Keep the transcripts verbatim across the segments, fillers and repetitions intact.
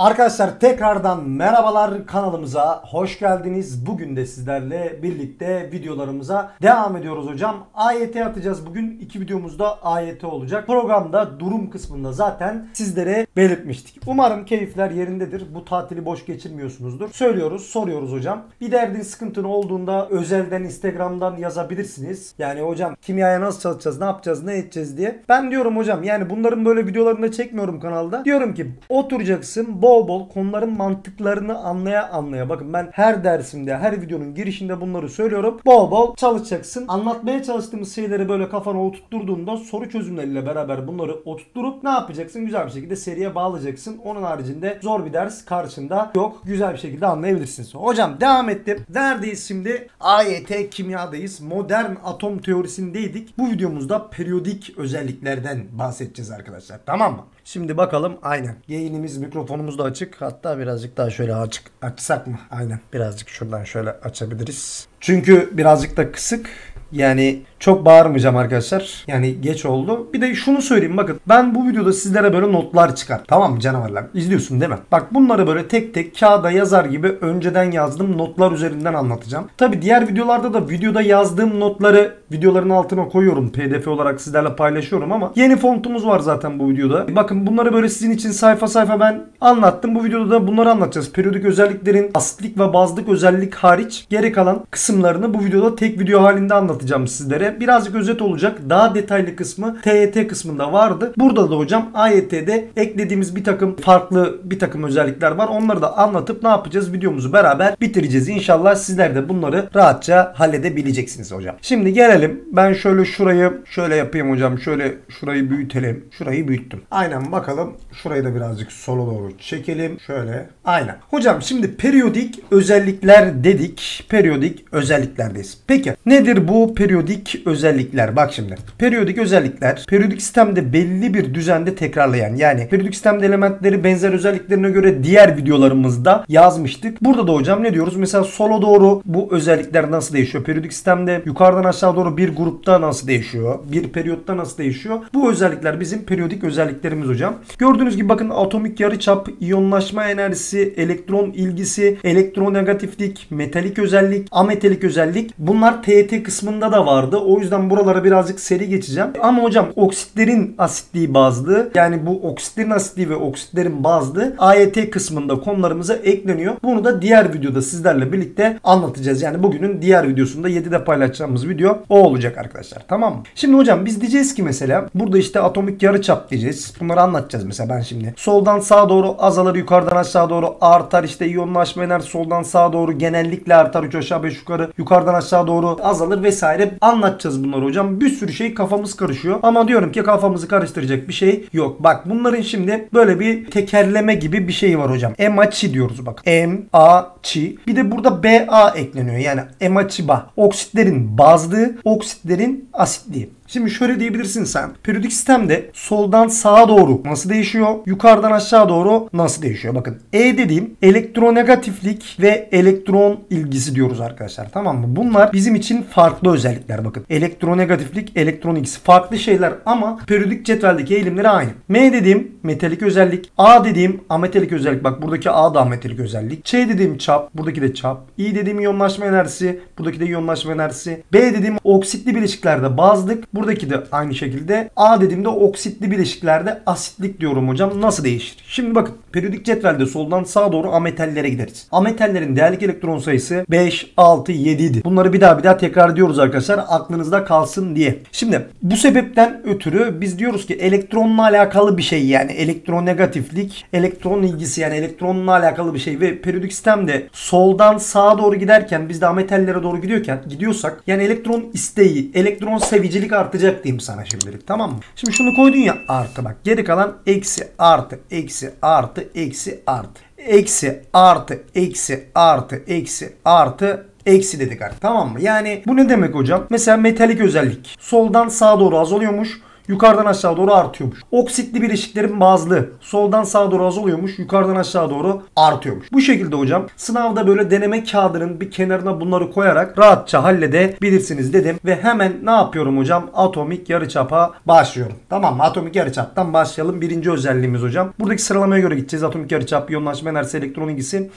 Arkadaşlar tekrardan merhabalar, kanalımıza hoş geldiniz. Bugün de sizlerle birlikte videolarımıza devam ediyoruz hocam. A Y T atacağız. Bugün iki videomuzda A Y T olacak. Programda durum kısmında zaten sizlere belirtmiştik. Umarım keyifler yerindedir. Bu tatili boş geçirmiyorsunuzdur. Söylüyoruz, soruyoruz hocam. Bir derdin, sıkıntın olduğunda özelden, Instagram'dan yazabilirsiniz. Yani hocam kimyaya nasıl çalışacağız, ne yapacağız, ne edeceğiz diye. Ben diyorum hocam, yani bunların böyle videolarını da çekmiyorum kanalda. Diyorum ki oturacaksın, bol bol konuların mantıklarını anlaya anlaya. Bakın ben her dersimde, her videonun girişinde bunları söylüyorum. Bol bol çalışacaksın. Anlatmaya çalıştığımız şeyleri böyle kafana oturtturduğunda soru çözümleriyle beraber bunları oturtturup ne yapacaksın? Güzel bir şekilde seriye bağlayacaksın. Onun haricinde zor bir ders karşında yok. Güzel bir şekilde anlayabilirsiniz. Hocam devam ettim. Neredeyiz şimdi? A Y T kimyadayız. Modern atom teorisindeydik. Bu videomuzda periyodik özelliklerden bahsedeceğiz arkadaşlar. Tamam mı? Şimdi bakalım. Aynen. Yayınımız, mikrofonumuz da açık. Hatta birazcık daha şöyle açık açsak mı? Aynen. Birazcık şuradan şöyle açabiliriz. Çünkü birazcık da kısık. Yani çok bağırmayacağım arkadaşlar. Yani geç oldu. Bir de şunu söyleyeyim, bakın. Ben bu videoda sizlere böyle notlar çıkar. Tamam mı canavarlar? İzliyorsun değil mi? Bak bunları böyle tek tek kağıda yazar gibi önceden yazdım. Notlar üzerinden anlatacağım. Tabi diğer videolarda da videoda yazdığım notları videoların altına koyuyorum. P D F olarak sizlerle paylaşıyorum ama yeni fontumuz var zaten bu videoda. Bakın bunları böyle sizin için sayfa sayfa ben anlattım. Bu videoda da bunları anlatacağız. Periyodik özelliklerin asitlik ve bazlık özellik hariç geri kalan kısımlarını bu videoda tek video halinde anlatacağım sizlere. Birazcık özet olacak. Daha detaylı kısmı T Y T kısmında vardı. Burada da hocam A Y T'de eklediğimiz bir takım farklı bir takım özellikler var. Onları da anlatıp ne yapacağız? Videomuzu beraber bitireceğiz. İnşallah sizler de bunları rahatça halledebileceksiniz hocam. Şimdi gelelim. Ben şöyle şurayı şöyle yapayım hocam. Şöyle şurayı büyütelim. Şurayı büyüttüm. Aynen bakalım. Şurayı da birazcık sola doğru çekelim. Şöyle. Aynen. Hocam şimdi periyodik özellikler dedik. Periyodik özelliklerdeyiz. Peki nedir bu periyodik özellikler? Bak şimdi. Periyodik özellikler, periyodik sistemde belli bir düzende tekrarlayan, yani periyodik sistemde elementleri benzer özelliklerine göre diğer videolarımızda yazmıştık. Burada da hocam ne diyoruz? Mesela sola doğru bu özellikler nasıl değişiyor? Periyodik sistemde yukarıdan aşağı doğru bir grupta nasıl değişiyor? Bir periyotta nasıl değişiyor? Bu özellikler bizim periyodik özelliklerimiz hocam. Gördüğünüz gibi bakın atomik yarıçap, iyonlaşma enerjisi, elektron ilgisi, elektronegatiflik, metalik özellik, ametalik özellik. Bunlar T Y T kısmında da vardı. O yüzden buralara birazcık seri geçeceğim. Ama hocam oksitlerin asitliği, bazlığı, yani bu oksitlerin asitliği ve oksitlerin bazlığı A Y T kısmında konularımıza ekleniyor. Bunu da diğer videoda sizlerle birlikte anlatacağız. Yani bugünün diğer videosunda yedide paylaşacağımız video o olacak arkadaşlar. Tamam mı? Şimdi hocam biz diyeceğiz ki mesela burada işte atomik yarıçap diyeceğiz. Bunları anlatacağız mesela ben şimdi. Soldan sağa doğru azalır, yukarıdan aşağı doğru artar. İşte iyonlaşma enerjisi soldan sağa doğru genellikle artar. üç aşağı beş yukarı. Yukarıdan aşağı doğru azalır vesaire. Anlatacağız bunları hocam. Bir sürü şey, kafamız karışıyor. Ama diyorum ki kafamızı karıştıracak bir şey yok. Bak bunların şimdi böyle bir tekerleme gibi bir şey var hocam. M A C diyoruz bak. M A C. Bir de burada B A ekleniyor. Yani M A C B A. Oksitlerin bazlığı, oksitlerin asitliği. Şimdi şöyle diyebilirsin sen. Periyodik sistemde soldan sağa doğru nasıl değişiyor? Yukarıdan aşağı doğru nasıl değişiyor? Bakın E dediğim elektronegatiflik ve elektron ilgisi diyoruz arkadaşlar. Tamam mı? Bunlar bizim için farklı özellikler. Bakın elektronegatiflik, elektron ilgisi farklı şeyler ama periyodik cetveldeki eğilimleri aynı. M dediğim metalik özellik. A dediğim ametalik özellik. Bak buradaki A da ametalik özellik. Ç dediğim çap. Buradaki de çap. İ dediğim iyonlaşma enerjisi. Buradaki de iyonlaşma enerjisi. B dediğim oksitli bileşiklerde bazlık. Buradaki de aynı şekilde A dediğimde oksitli bileşiklerde asitlik diyorum hocam. Nasıl değişir? Şimdi bakın periyodik cetvelde soldan sağa doğru ametallere gideriz. Ametallerin değerlik elektron sayısı beş, altı, yedi idi. Bunları bir daha bir daha tekrar ediyoruz arkadaşlar. Aklınızda kalsın diye. Şimdi bu sebepten ötürü biz diyoruz ki elektronla alakalı bir şey, yani elektronegatiflik, elektron ilgisi, yani elektronla alakalı bir şey ve periyodik sistemde soldan sağa doğru giderken biz de ametallere doğru gidiyorken gidiyorsak yani elektron isteği, elektron sevicilik artıyor. Artacak diyeyim sana şimdilik, tamam mı? Şimdi şunu koydun ya artı, bak geri kalan eksi artı eksi artı eksi artı eksi artı eksi artı eksi artı eksi dedik artık, tamam mı? Yani bu ne demek hocam? Mesela metalik özellik soldan sağa doğru azalıyormuş. yukarıdan aşağı doğru artıyormuş. Oksitli bileşiklerin bazlı soldan sağa doğru azalıyormuş, yukarıdan aşağı doğru artıyormuş. Bu şekilde hocam sınavda böyle deneme kağıdının bir kenarına bunları koyarak rahatça halledebilirsiniz dedim. Ve hemen ne yapıyorum hocam? Atomik yarıçapa başlıyorum. Tamam mı? Atomik yarıçaptan başlayalım. Birinci özelliğimiz hocam. Buradaki sıralamaya göre gideceğiz. Atomik yarıçap, iyonlaşma enerjisi, elektron ilgisi,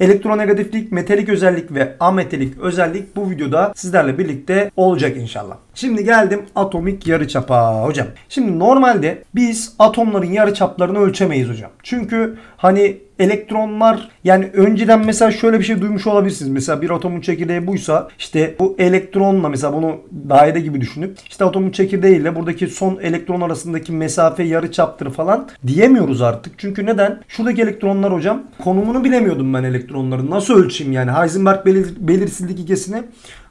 elektronegatiflik, metalik özellik ve ametalik özellik bu videoda sizlerle birlikte olacak inşallah. Şimdi geldim atomik yarıçapa hocam. Şimdi normalde biz atomların yarıçaplarını ölçemeyiz hocam. Çünkü hani elektronlar, yani önceden mesela şöyle bir şey duymuş olabilirsiniz. Mesela bir atomun çekirdeği buysa işte bu elektronla, mesela bunu daire gibi düşünüp işte atomun çekirdeğiyle buradaki son elektron arasındaki mesafe yarıçaptır falan diyemiyoruz artık. Çünkü neden? Şuradaki elektronlar hocam, konumunu bilemiyordum ben elektronların. Nasıl ölçeyim yani? Heisenberg belir belirsizlik ilkesini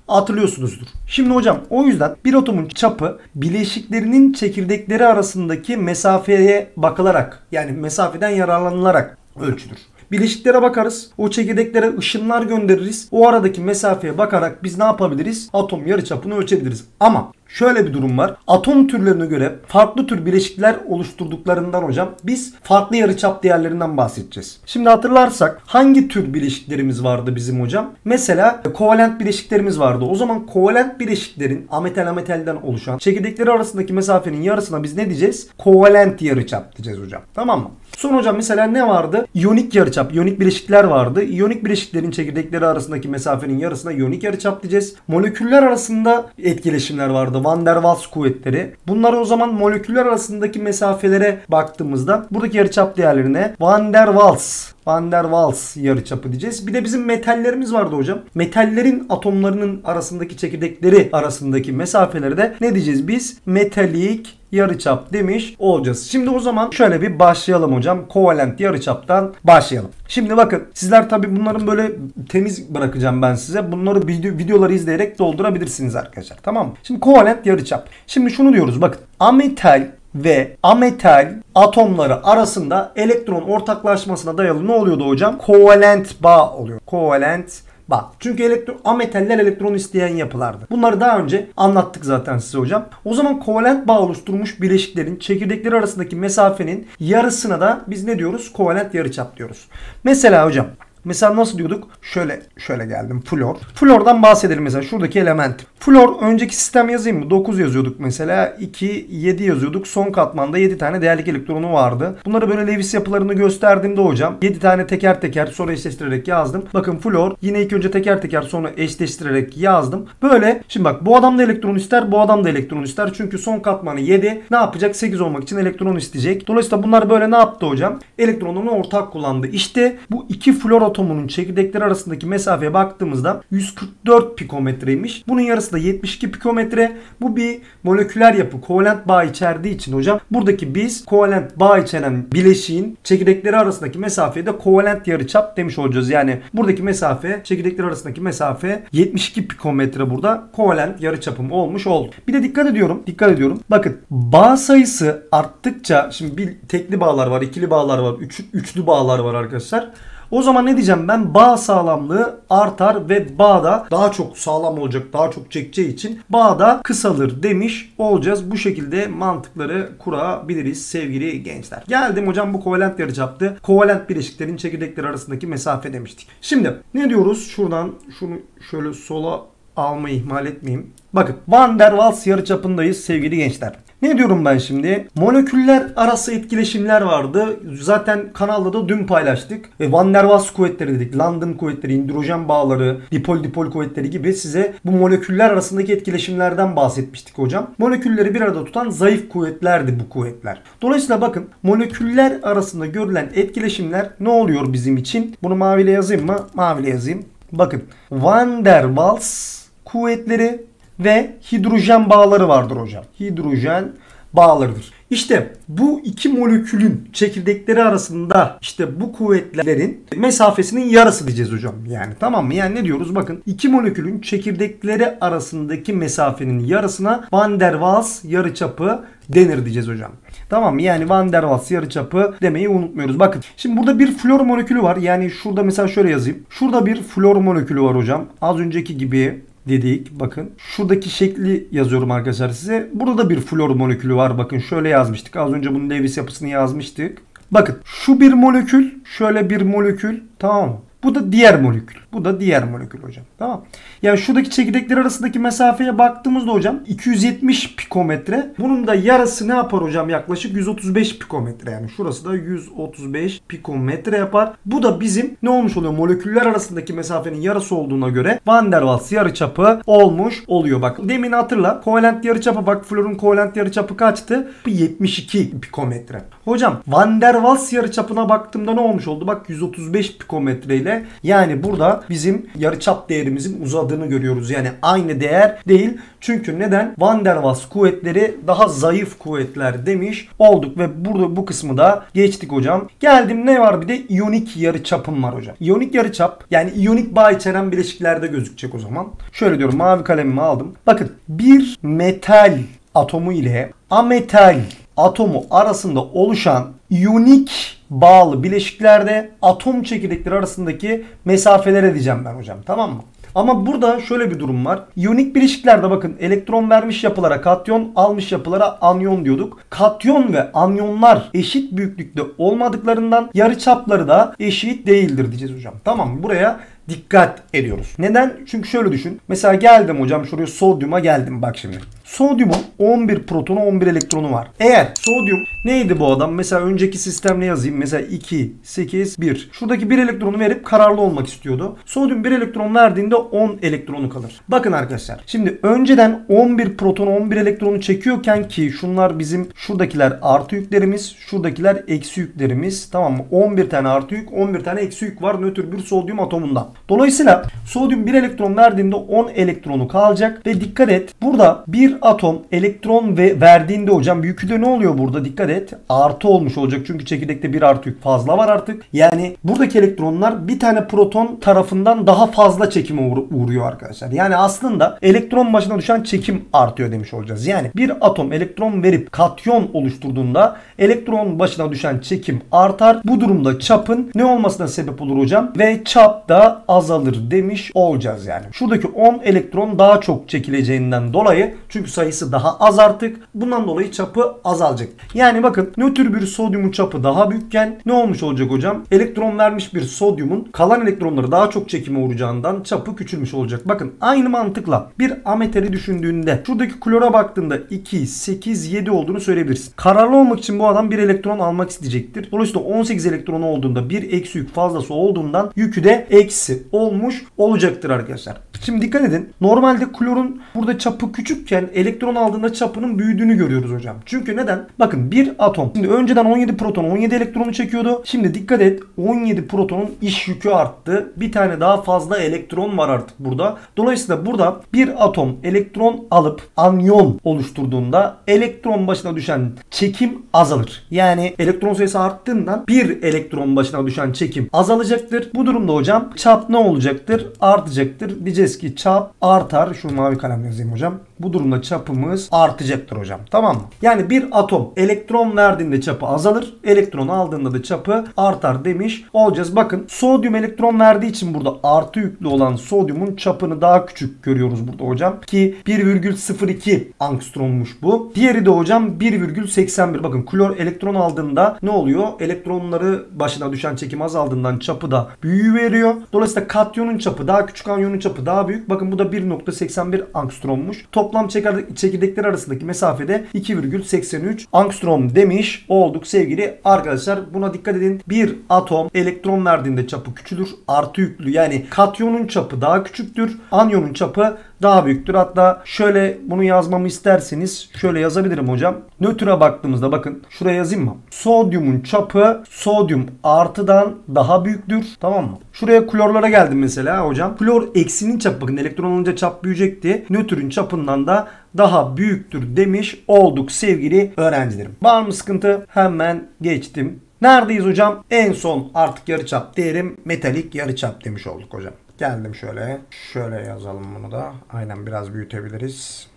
hatırlıyorsunuzdur. Şimdi hocam o yüzden bir atomun çapı bileşiklerinin çekirdekleri arasındaki mesafeye bakılarak, yani mesafeden yararlanılarak ölçülür. Bileşiklere bakarız. O çekirdeklere ışınlar göndeririz. O aradaki mesafeye bakarak biz ne yapabiliriz? Atom yarıçapını ölçebiliriz. Ama şöyle bir durum var. Atom türlerine göre farklı tür bileşikler oluşturduklarından hocam biz farklı yarıçap değerlerinden bahsedeceğiz. Şimdi hatırlarsak hangi tür bileşiklerimiz vardı bizim hocam? Mesela kovalent bileşiklerimiz vardı. O zaman kovalent bileşiklerin ametal ametalden oluşan çekirdekleri arasındaki mesafenin yarısına biz ne diyeceğiz? Kovalent yarıçap diyeceğiz hocam. Tamam mı? Sonra hocam mesela ne vardı? İyonik yarıçap, iyonik bileşikler vardı. İyonik bileşiklerin çekirdekleri arasındaki mesafenin yarısına iyonik yarıçap diyeceğiz. Moleküller arasında etkileşimler vardı. Van der Waals kuvvetleri. Bunları o zaman moleküller arasındaki mesafelere baktığımızda buradaki yarıçap değerlerine Van der Waals Van der Waals yarıçapı diyeceğiz. Bir de bizim metallerimiz vardı hocam. Metallerin atomlarının arasındaki çekirdekleri arasındaki mesafeleri de ne diyeceğiz biz? Metalik yarıçap demiş olacağız. Şimdi o zaman şöyle bir başlayalım hocam. Kovalent yarıçaptan başlayalım. Şimdi bakın sizler tabi bunların böyle temiz bırakacağım ben size. Bunları video, videoları izleyerek doldurabilirsiniz arkadaşlar. Tamam mı? Şimdi kovalent yarıçap. Şimdi şunu diyoruz bakın. Ametal ve ametal atomları arasında elektron ortaklaşmasına dayalı ne oluyordu hocam? Kovalent bağ oluyor. Kovalent bağ. Çünkü elektron, ametaller elektron isteyen yapılardı. Bunları daha önce anlattık zaten size hocam. O zaman kovalent bağ oluşturmuş bileşiklerin çekirdekleri arasındaki mesafenin yarısına da biz ne diyoruz? Kovalent yarıçap diyoruz. Mesela hocam, mesela nasıl diyorduk? Şöyle şöyle geldim. Flor. Flor'dan bahsedelim mesela. Şuradaki element. Flor, önceki sistem yazayım mı? dokuz yazıyorduk mesela. iki, yedi yazıyorduk. Son katmanda yedi tane değerlik elektronu vardı. Bunları böyle Lewis yapılarını gösterdiğimde hocam yedi tane teker teker sonra eşleştirerek yazdım. Bakın flor yine ilk önce teker teker sonra eşleştirerek yazdım. Böyle şimdi bak, bu adam da elektron ister, bu adam da elektron ister. Çünkü son katmanı yedi. Ne yapacak? sekiz olmak için elektron isteyecek. Dolayısıyla bunlar böyle ne yaptı hocam? Elektronunu ortak kullandı. İşte bu iki flor atomunun çekirdekleri arasındaki mesafeye baktığımızda yüz kırk dört pikometreymiş. Bunun yarısı da yetmiş iki pikometre. Bu bir moleküler yapı. Kovalent bağ içerdiği için hocam buradaki biz kovalent bağ içeren bileşiğin çekirdekleri arasındaki mesafeye de kovalent yarıçap demiş olacağız. Yani buradaki mesafe, çekirdekler arasındaki mesafe yetmiş iki pikometre, burada kovalent yarıçapım olmuş oldu. Bir de dikkat ediyorum. Dikkat ediyorum. Bakın bağ sayısı arttıkça, şimdi bir tekli bağlar var, ikili bağlar var, üç, üçlü bağlar var arkadaşlar. O zaman ne diyeceğim ben? Bağ sağlamlığı artar ve bağ da daha çok sağlam olacak, daha çok çekeceği için bağ da kısalır demiş olacağız. Bu şekilde mantıkları kurabiliriz sevgili gençler. Geldim hocam bu kovalent yarıçaptı. Kovalent bileşiklerin çekirdekleri arasındaki mesafe demiştik. Şimdi ne diyoruz? Şuradan şunu şöyle sola almayı ihmal etmeyeyim. Bakın Van der Waals yarıçapındayız sevgili gençler. Ne diyorum ben şimdi? Moleküller arası etkileşimler vardı. Zaten kanalda da dün paylaştık. E, Van der Waals kuvvetleri dedik. London kuvvetleri, hidrojen bağları, dipol dipol kuvvetleri gibi size bu moleküller arasındaki etkileşimlerden bahsetmiştik hocam. Molekülleri bir arada tutan zayıf kuvvetlerdi bu kuvvetler. Dolayısıyla bakın moleküller arasında görülen etkileşimler ne oluyor bizim için? Bunu maviyle yazayım mı? Maviyle yazayım. Bakın Van der Waals kuvvetleri ve hidrojen bağları vardır hocam. Hidrojen bağlarıdır. İşte bu iki molekülün çekirdekleri arasında işte bu kuvvetlerin mesafesinin yarısı diyeceğiz hocam. Yani tamam mı? Yani ne diyoruz? Bakın iki molekülün çekirdekleri arasındaki mesafenin yarısına Van der Waals yarıçapı denir diyeceğiz hocam. Tamam mı? Yani Van der Waals yarıçapı demeyi unutmuyoruz. Bakın şimdi burada bir flor molekülü var. Yani şurada mesela şöyle yazayım. Şurada bir flor molekülü var hocam. Az önceki gibi dedik. Bakın şuradaki şekli yazıyorum arkadaşlar size. Burada da bir flor molekülü var. Bakın şöyle yazmıştık. Az önce bunun Lewis yapısını yazmıştık. Bakın şu bir molekül, şöyle bir molekül, tamam mı? Bu da diğer molekül. Bu da diğer molekül hocam. Tamam. Yani şuradaki çekirdekler arasındaki mesafeye baktığımızda hocam iki yüz yetmiş pikometre. Bunun da yarısı ne yapar hocam? Yaklaşık yüz otuz beş pikometre. Yani şurası da yüz otuz beş pikometre yapar. Bu da bizim ne olmuş oluyor? Moleküller arasındaki mesafenin yarısı olduğuna göre Van der Waals yarıçapı olmuş oluyor. Bak demin hatırla. Kovalent yarıçapı, bak florun kovalent yarıçapı kaçtı? yetmiş iki pikometre. Hocam Van der Waals yarıçapına baktığımda ne olmuş oldu? Bak yüz otuz beş pikometre ile, yani burada bizim yarıçap değerimizin uzadığını görüyoruz. Yani aynı değer değil. Çünkü neden? Van der Waals kuvvetleri daha zayıf kuvvetler demiş olduk ve burada bu kısmı da geçtik hocam. Geldim, ne var bir de? İyonik yarıçapım var hocam. İyonik yarıçap, yani iyonik bağ içeren bileşiklerde gözükecek o zaman. Şöyle diyorum, mavi kalemimi aldım. Bakın bir metal atomu ile ametal atomu arasında oluşan iyonik bağlı bileşiklerde atom çekirdekleri arasındaki mesafelere diyeceğim ben hocam, tamam mı? Ama burada şöyle bir durum var. İyonik bileşiklerde bakın elektron vermiş yapılara katyon, almış yapılara anyon diyorduk. Katyon ve anyonlar eşit büyüklükte olmadıklarından yarıçapları da eşit değildir diyeceğiz hocam. Tamam mı? Buraya dikkat ediyoruz. Neden? Çünkü şöyle düşün. Mesela geldim hocam şuraya, sodyuma geldim bak şimdi. Sodyumun on bir protonu on bir elektronu var. Eğer sodyum neydi bu adam? Mesela önceki sistemle yazayım. Mesela iki, sekiz, bir. Şuradaki bir elektronu verip kararlı olmak istiyordu. Sodyum bir elektron verdiğinde on elektronu kalır. Bakın arkadaşlar. Şimdi önceden on bir protonu on bir elektronu çekiyorken, ki şunlar bizim şuradakiler artı yüklerimiz, şuradakiler eksi yüklerimiz. Tamam mı? on bir tane artı yük, on bir tane eksi yük var nötr bir sodyum atomunda. Dolayısıyla sodyum bir elektron verdiğinde on elektronu kalacak ve dikkat et. Burada bir atom elektron ve verdiğinde hocam yükü de ne oluyor burada? Dikkat et. Artı olmuş olacak. Çünkü çekirdekte bir artı yük fazla var artık. Yani buradaki elektronlar bir tane proton tarafından daha fazla çekime uğruyor arkadaşlar. Yani aslında elektron başına düşen çekim artıyor demiş olacağız. Yani bir atom elektron verip katyon oluşturduğunda elektron başına düşen çekim artar. Bu durumda çapın ne olmasına sebep olur hocam? Ve çap da azalır demiş olacağız yani. Şuradaki on elektron daha çok çekileceğinden dolayı, çünkü sayısı daha az artık. Bundan dolayı çapı azalacak. Yani bakın nötr bir sodyumun çapı daha büyükken ne olmuş olacak hocam? Elektron vermiş bir sodyumun kalan elektronları daha çok çekime uğrayacağından çapı küçülmüş olacak. Bakın aynı mantıkla bir ametali düşündüğünde şuradaki klora baktığında iki, sekiz, yedi olduğunu söyleyebilirsin. Kararlı olmak için bu adam bir elektron almak isteyecektir. Dolayısıyla on sekiz elektronu olduğunda bir eksi yük fazlası olduğundan yükü de eksi olmuş olacaktır arkadaşlar. Şimdi dikkat edin. Normalde klorun burada çapı küçükken elektron aldığında çapının büyüdüğünü görüyoruz hocam. Çünkü neden? Bakın bir atom. Şimdi önceden on yedi proton on yedi elektronu çekiyordu. Şimdi dikkat et. on yedi protonun iş yükü arttı. Bir tane daha fazla elektron var artık burada. Dolayısıyla burada bir atom elektron alıp anyon oluşturduğunda elektron başına düşen çekim azalır. Yani elektron sayısı arttığından bir elektron başına düşen çekim azalacaktır. Bu durumda hocam çap ne olacaktır? Artacaktır. Diyeceğiz ki çap artar. Şu mavi kalem yazayım hocam. Bu durumda çapımız artacaktır hocam. Tamam mı? Yani bir atom elektron verdiğinde çapı azalır. Elektron aldığında da çapı artar demiş olacağız. Bakın sodyum elektron verdiği için burada artı yüklü olan sodyumun çapını daha küçük görüyoruz burada hocam. Ki bir virgül sıfır iki angstrommuş bu. Diğeri de hocam bir virgül seksen bir. Bakın klor elektron aldığında ne oluyor? Elektronları başına düşen çekim azaldığından çapı da büyüveriyor. Dolayısıyla katyonun çapı daha küçük, anyonun çapı daha büyük. Bakın bu da bir virgül seksen bir angstrommuş. Toplam çekirdekler arasındaki mesafede iki virgül seksen üç angstrom demiş olduk sevgili arkadaşlar. Buna dikkat edin. Bir atom elektron verdiğinde çapı küçülür. Artı yüklü, yani katyonun çapı daha küçüktür. Anyonun çapı daha büyüktür. Hatta şöyle bunu yazmamı isterseniz şöyle yazabilirim hocam. Nötr'e baktığımızda bakın şuraya yazayım mı? Sodyumun çapı sodyum artıdan daha büyüktür. Tamam mı? Şuraya klorlara geldim mesela hocam. Klor eksinin çapı, bakın elektron alınca çap büyüyecekti. Nötr'ün çapından da daha büyüktür demiş olduk sevgili öğrencilerim. Var mı sıkıntı? Hemen geçtim. Neredeyiz hocam? En son artık yarıçap değerim metalik yarıçap demiş olduk hocam. Geldim şöyle. Şöyle yazalım bunu da. Aynen biraz büyütebiliriz.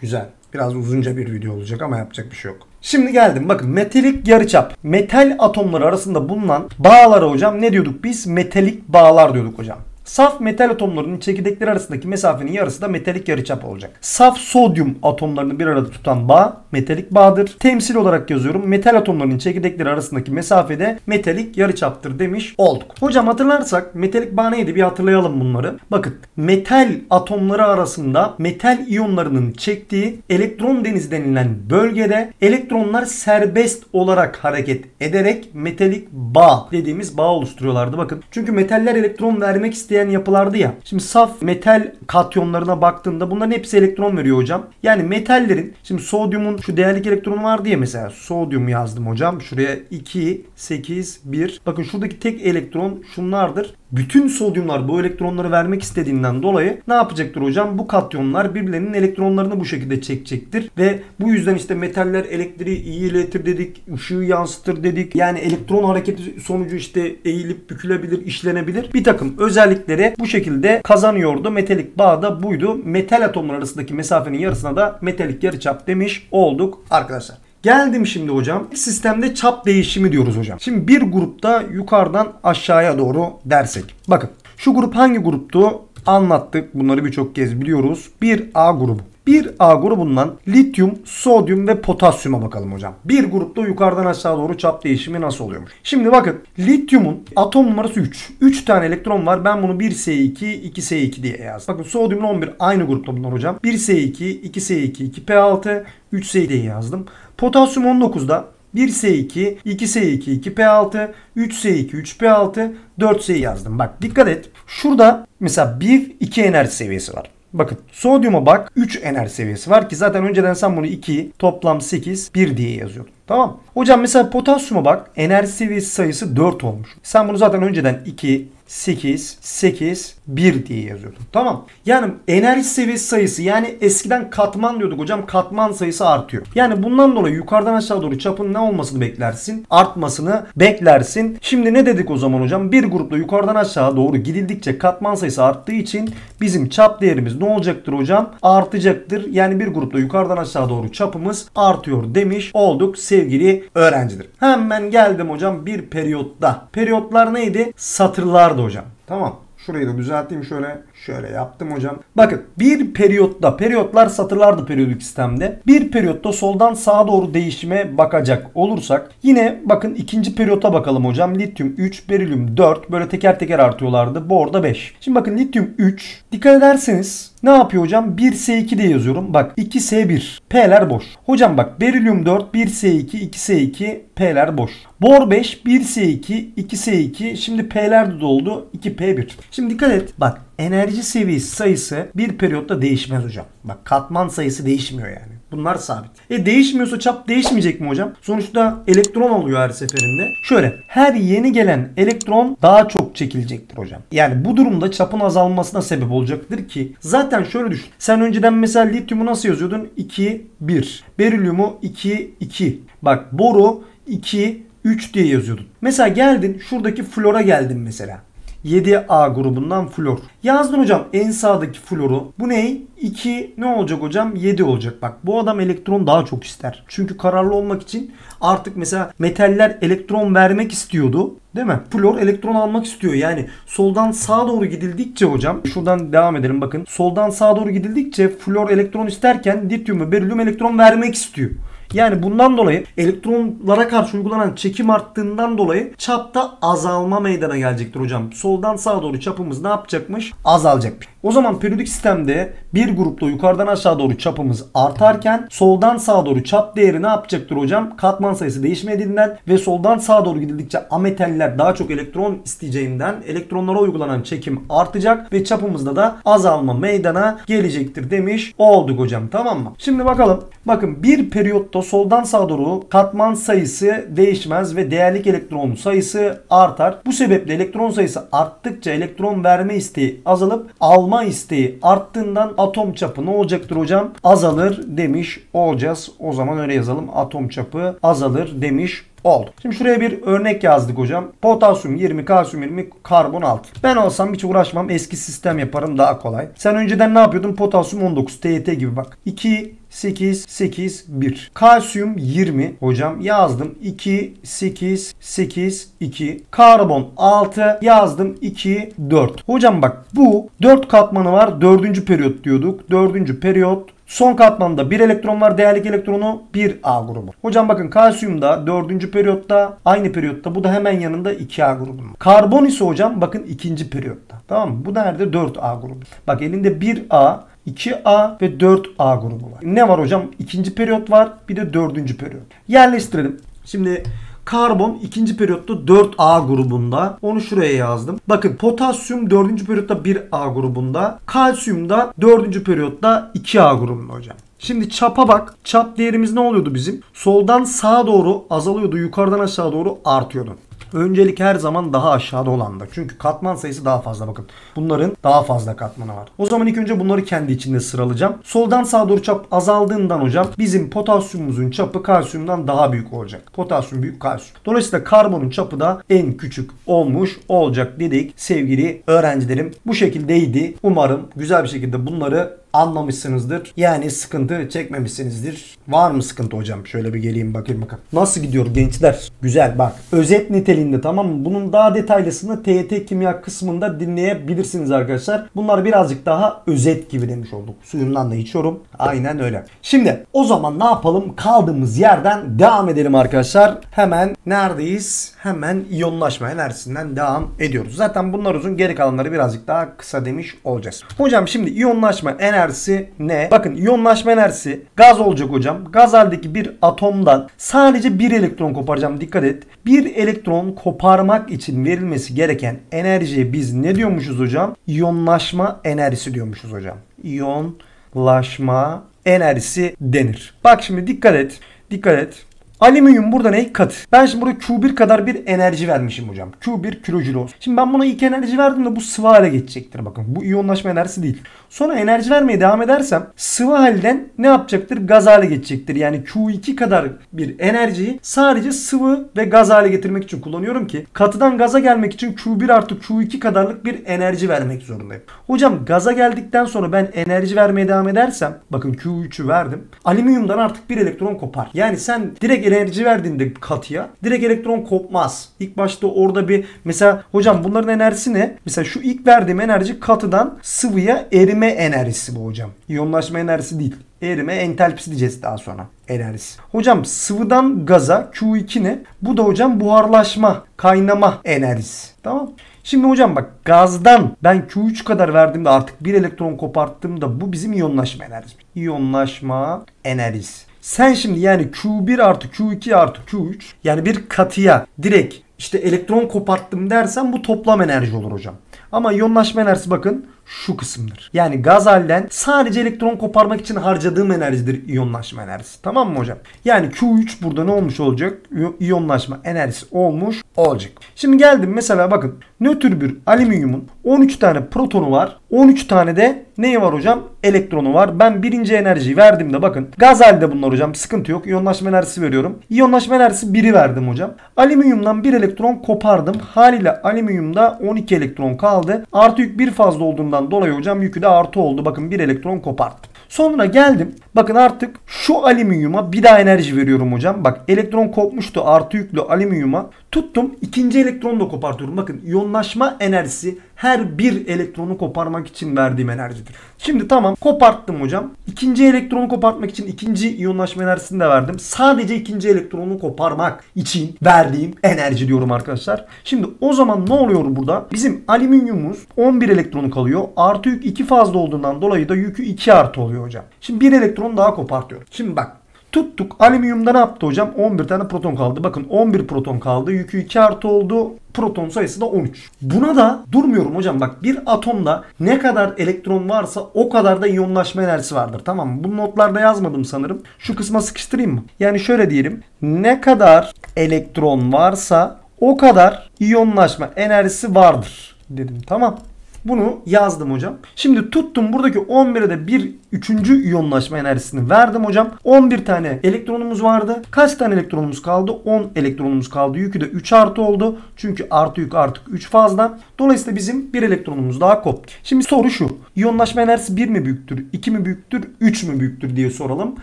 Güzel. Biraz uzunca bir video olacak ama yapacak bir şey yok. Şimdi geldim. Bakın metalik yarıçap. Metal atomları arasında bulunan bağlara hocam ne diyorduk biz? Metalik bağlar diyorduk hocam. Saf metal atomlarının çekirdekleri arasındaki mesafenin yarısı da metalik yarıçap olacak. Saf sodyum atomlarını bir arada tutan bağ metalik bağdır. Temsil olarak yazıyorum. Metal atomlarının çekirdekleri arasındaki mesafede metalik yarıçaptır demiş olduk. Hocam hatırlarsak metalik bağ neydi? Bir hatırlayalım bunları. Bakın metal atomları arasında metal iyonlarının çektiği elektron denizi denilen bölgede elektronlar serbest olarak hareket ederek metalik bağ dediğimiz bağ oluşturuyorlardı. Bakın çünkü metaller elektron vermek isteyen yapılardı ya. Şimdi saf metal katyonlarına baktığında bunların hepsi elektron veriyor hocam. Yani metallerin şimdi sodyumun şu değerlik elektronu var diye mesela sodyum yazdım hocam. Şuraya iki, sekiz, bir. Bakın şuradaki tek elektron şunlardır. Bütün sodyumlar bu elektronları vermek istediğinden dolayı ne yapacaktır hocam? Bu katyonlar birbirlerinin elektronlarını bu şekilde çekecektir ve bu yüzden işte metaller elektriği iyi iletir dedik, ışığı yansıtır dedik. Yani elektron hareketi sonucu işte eğilip bükülebilir, işlenebilir. Bir takım özellikleri bu şekilde kazanıyordu. Metalik bağ da buydu. Metal atomlar arasındaki mesafenin yarısına da metalik yarıçap demiş olduk arkadaşlar. Geldim şimdi hocam. Sistemde çap değişimi diyoruz hocam. Şimdi bir grupta yukarıdan aşağıya doğru dersek. Bakın şu grup hangi gruptu? Anlattık. Bunları birçok kez biliyoruz. bir A grubu. bir A grubundan lityum, sodyum ve potasyuma bakalım hocam. Bir grupta yukarıdan aşağı doğru çap değişimi nasıl oluyormuş? Şimdi bakın lityumun atom numarası üç. üç tane elektron var. Ben bunu bir S iki, iki S iki diye yazdım. Bakın sodyumla on bir aynı grupta bunlar hocam. bir S iki, iki S iki, iki P altı, üç S diye yazdım. Potasyum on dokuzda bir S iki, iki S iki, iki P altı, üç S iki, üç P altı, dört S yazdım. Bak dikkat et. Şurada mesela bir, iki enerji seviyesi var. Bakın sodyuma bak üç enerji seviyesi var ki zaten önceden sen bunu iki toplam sekiz, bir diye yazıyordun. Tamam. Hocam mesela potasyuma bak enerji seviyesi sayısı dört olmuş. Sen bunu zaten önceden iki, sekiz, sekiz, bir diye yazıyordum. Tamam. Yani enerji seviyesi sayısı yani eskiden katman diyorduk hocam. Katman sayısı artıyor. Yani bundan dolayı yukarıdan aşağı doğru çapın ne olmasını beklersin? Artmasını beklersin. Şimdi ne dedik o zaman hocam? Bir grupta yukarıdan aşağı doğru gidildikçe katman sayısı arttığı için bizim çap değerimiz ne olacaktır hocam? Artacaktır. Yani bir grupta yukarıdan aşağı doğru çapımız artıyor demiş olduk sevgili öğrenciler. Hemen geldim hocam bir periyotta. Periyotlar neydi? Satırlardı hocam. Tamam. Şurayı da düzelteyim şöyle. Şöyle yaptım hocam. Bakın bir periyotta periyotlar satırlardı periyodik sistemde. Bir periyotta soldan sağa doğru değişime bakacak olursak yine bakın ikinci periyota bakalım hocam. Lityum üç, berilyum dört böyle teker teker artıyorlardı. Bor da beş. Şimdi bakın lityum üç. Dikkat ederseniz ne yapıyor hocam? bir S iki diye yazıyorum. Bak iki S bir. P'ler boş. Hocam bak berilyum dört, bir S iki, iki S iki, P'ler boş. Bor beş, bir S iki, iki S iki. Şimdi P'ler de doldu. iki P bir. Şimdi dikkat et. Bak enerji seviyesi sayısı bir periyotta değişmez hocam. Bak katman sayısı değişmiyor yani. Bunlar sabit. E değişmiyorsa çap değişmeyecek mi hocam? Sonuçta elektron alıyor her seferinde. Şöyle her yeni gelen elektron daha çok çekilecektir hocam. Yani bu durumda çapın azalmasına sebep olacaktır ki zaten şöyle düşün. Sen önceden mesela lityumu nasıl yazıyordun? iki, bir. Berilyumu iki, iki. Bak boru iki, üç diye yazıyordun. Mesela geldin şuradaki flora geldin mesela. yedi A grubundan flor. Yazdın hocam en sağdaki floru. Bu ney? iki ne olacak hocam? yedi olacak. Bak bu adam elektron daha çok ister. Çünkü kararlı olmak için artık mesela metaller elektron vermek istiyordu. Değil mi? Flor elektron almak istiyor. Yani soldan sağa doğru gidildikçe hocam. Şuradan devam edelim bakın. Soldan sağa doğru gidildikçe flor elektron isterken lityum ve berilyum elektron vermek istiyor. Yani bundan dolayı elektronlara karşı uygulanan çekim arttığından dolayı çapta azalma meydana gelecektir hocam. Soldan sağa doğru çapımız ne yapacakmış? Azalacakmış. O zaman periyodik sistemde bir grupta yukarıdan aşağı doğru çapımız artarken soldan sağa doğru çap değeri ne yapacaktır hocam? Katman sayısı değişmediğinden ve soldan sağa doğru gidildikçe ametaller daha çok elektron isteyeceğinden elektronlara uygulanan çekim artacak ve çapımızda da azalma meydana gelecektir demiş olduk hocam, tamam mı? Şimdi bakalım. Bakın bir periyotta soldan sağa doğru katman sayısı değişmez ve değerlik elektron sayısı artar. Bu sebeple elektron sayısı arttıkça elektron verme isteği azalıp alma isteği arttığından atom çapı ne olacaktır hocam? Azalır demiş olacağız. O zaman öyle yazalım. Atom çapı azalır demiş Oldu. Şimdi şuraya bir örnek yazdık hocam. Potasyum yirmi, kalsiyum yirmi, karbon altı. Ben olsam hiç uğraşmam. Eski sistem yaparım, daha kolay. Sen önceden ne yapıyordun? Potasyum on dokuz, T Y T gibi bak. iki, sekiz, sekiz, bir. Kalsiyum yirmi hocam yazdım. iki, sekiz, sekiz, iki. Karbon altı yazdım. iki, dört. Hocam bak bu dört katmanı var. dördüncü periyot diyorduk. dördüncü periyot. Son katmanda bir elektron var. Değerlik elektronu bir A grubu. Hocam bakın kalsiyumda dördüncü periyotta aynı periyotta. Bu da hemen yanında iki A grubu. Karbon ise hocam bakın ikinci periyotta. Tamam mı? Bu nerede? dört A grubu. Bak elinde bir A, iki A ve dört A grubu var. Ne var hocam? ikinci periyot var. Bir de dördüncü periyot. Yerleştirelim. Şimdi karbon ikinci periyotta dört A grubunda. Onu şuraya yazdım. Bakın potasyum dördüncü periyotta bir A grubunda. Kalsiyum da dördüncü periyotta iki A grubunda hocam. Şimdi çapa bak. Çap değerimiz ne oluyordu bizim? Soldan sağa doğru azalıyordu. Yukarıdan aşağı doğru artıyordu. Öncelik her zaman daha aşağıda olanda. Çünkü katman sayısı daha fazla bakın. Bunların daha fazla katmanı var. O zaman ilk önce bunları kendi içinde sıralayacağım. Soldan sağa doğru çap azaldığından hocam bizim potasyumumuzun çapı kalsiyumdan daha büyük olacak. Potasyum büyük kalsiyum. Dolayısıyla karbonun çapı da en küçük olmuş olacak dedik sevgili öğrencilerim. Bu şekildeydi. Umarım güzel bir şekilde bunları anlamışsınızdır. Yani sıkıntı çekmemişsinizdir. Var mı sıkıntı hocam? Şöyle bir geleyim bakayım bakalım. Nasıl gidiyor gençler? Güzel bak. Özet niteliğinde, tamam mı? Bunun daha detaylısını T Y T kimya kısmında dinleyebilirsiniz arkadaşlar. Bunlar birazcık daha özet gibi demiş olduk. Suyundan da içiyorum. Aynen öyle. Şimdi o zaman ne yapalım? Kaldığımız yerden devam edelim arkadaşlar. Hemen neredeyiz? Hemen iyonlaşma enerjisinden devam ediyoruz. Zaten bunlar uzun. Geri kalanları birazcık daha kısa demiş olacağız. Hocam şimdi iyonlaşma enerjisi enerjisi ne? Bakın iyonlaşma enerjisi gaz olacak hocam. Gaz haldeki bir atomdan sadece bir elektron koparacağım. Dikkat et. Bir elektron koparmak için verilmesi gereken enerjiye biz ne diyormuşuz hocam? İyonlaşma enerjisi diyormuşuz hocam. İyonlaşma enerjisi denir. Bak şimdi dikkat et. Dikkat et. Alüminyum burada ne? Katı. Ben şimdi burada Q bir kadar bir enerji vermişim hocam. Q bir kilojül olsun. Şimdi ben buna ilk enerji verdim de bu sıvı hale geçecektir. Bakın bu iyonlaşma enerjisi değil. Sonra enerji vermeye devam edersem sıvı halden ne yapacaktır? Gaz hale geçecektir. Yani Q iki kadar bir enerjiyi sadece sıvı ve gaz hale getirmek için kullanıyorum ki katıdan gaza gelmek için Q bir artı Q iki kadarlık bir enerji vermek zorundayım. Hocam gaza geldikten sonra ben enerji vermeye devam edersem bakın Q üçü verdim. Alüminyumdan artık bir elektron kopar. Yani sen direkt enerji verdiğinde katıya direkt elektron kopmaz. İlk başta orada bir mesela hocam bunların enerjisi ne? Mesela şu ilk verdiğim enerji katıdan sıvıya erime enerjisi bu hocam. İyonlaşma enerjisi değil. Erime entalpisi diyeceğiz daha sonra. Enerjisi. Hocam sıvıdan gaza Q iki ne? Bu da hocam buharlaşma, kaynama enerjisi. Tamam. Şimdi hocam bak gazdan ben Q üç kadar verdiğimde artık bir elektron koparttığımda bu bizim iyonlaşma enerjisi. İyonlaşma enerjisi. Sen şimdi yani Q bir artı Q iki artı Q üç yani bir katıya direkt işte elektron koparttım dersen bu toplam enerji olur hocam. Ama iyonlaşma enerjisi bakın şu kısımdır. Yani gaz halden sadece elektron koparmak için harcadığım enerjidir iyonlaşma enerjisi. Tamam mı hocam? Yani Q üç burada ne olmuş olacak? İyonlaşma enerjisi olmuş olacak. Şimdi geldim mesela bakın nötr bir alüminyumun on üç tane protonu var. on üç tane de neyi var hocam? Elektronu var. Ben birinci enerjiyi verdiğimde bakın gaz halde bunlar hocam sıkıntı yok. İyonlaşma enerjisi veriyorum. İyonlaşma enerjisi biri verdim hocam. Alüminyumdan bir elektron kopardım. Haliyle alüminyumda on iki elektron kaldı. Artı yük bir fazla olduğundan dolayı hocam yükü de artı oldu. Bakın bir elektron koparttım. Sonra geldim. Bakın artık şu alüminyuma bir daha enerji veriyorum hocam. Bak elektron kopmuştu artı yüklü alüminyuma. Tuttum ikinci elektronu da kopartıyorum. Bakın iyonlaşma enerjisi her bir elektronu koparmak için verdiğim enerjidir. Şimdi tamam koparttım hocam. İkinci elektronu kopartmak için ikinci iyonlaşma enerjisini de verdim. Sadece ikinci elektronu koparmak için verdiğim enerji diyorum arkadaşlar. Şimdi o zaman ne oluyor burada? Bizim alüminyumumuz on bir elektronu kalıyor. Artı yük iki fazla olduğundan dolayı da yükü iki artı oluyor hocam. Şimdi bir elektron daha kopartıyorum. Şimdi bak. Tuttuk. Alüminyumda ne yaptı hocam? on bir tane proton kaldı. Bakın on bir proton kaldı. Yükü iki artı oldu. Proton sayısı da on üç. Buna da durmuyorum hocam. Bak bir atomda ne kadar elektron varsa o kadar da iyonlaşma enerjisi vardır. Tamam mı? Bu notlarda yazmadım sanırım. Şu kısma sıkıştırayım mı? Yani şöyle diyelim. Ne kadar elektron varsa o kadar iyonlaşma enerjisi vardır dedim. Tamam. Bunu yazdım hocam. Şimdi tuttum buradaki on bire de bir üçüncü iyonlaşma enerjisini verdim hocam. on bir tane elektronumuz vardı. Kaç tane elektronumuz kaldı? on elektronumuz kaldı. Yükü de üç artı oldu. Çünkü artı yük artık üç fazla. Dolayısıyla bizim bir elektronumuz daha koptu. Şimdi soru şu. İyonlaşma enerjisi bir mi büyüktür? iki mi büyüktür? üç mü büyüktür diye soralım.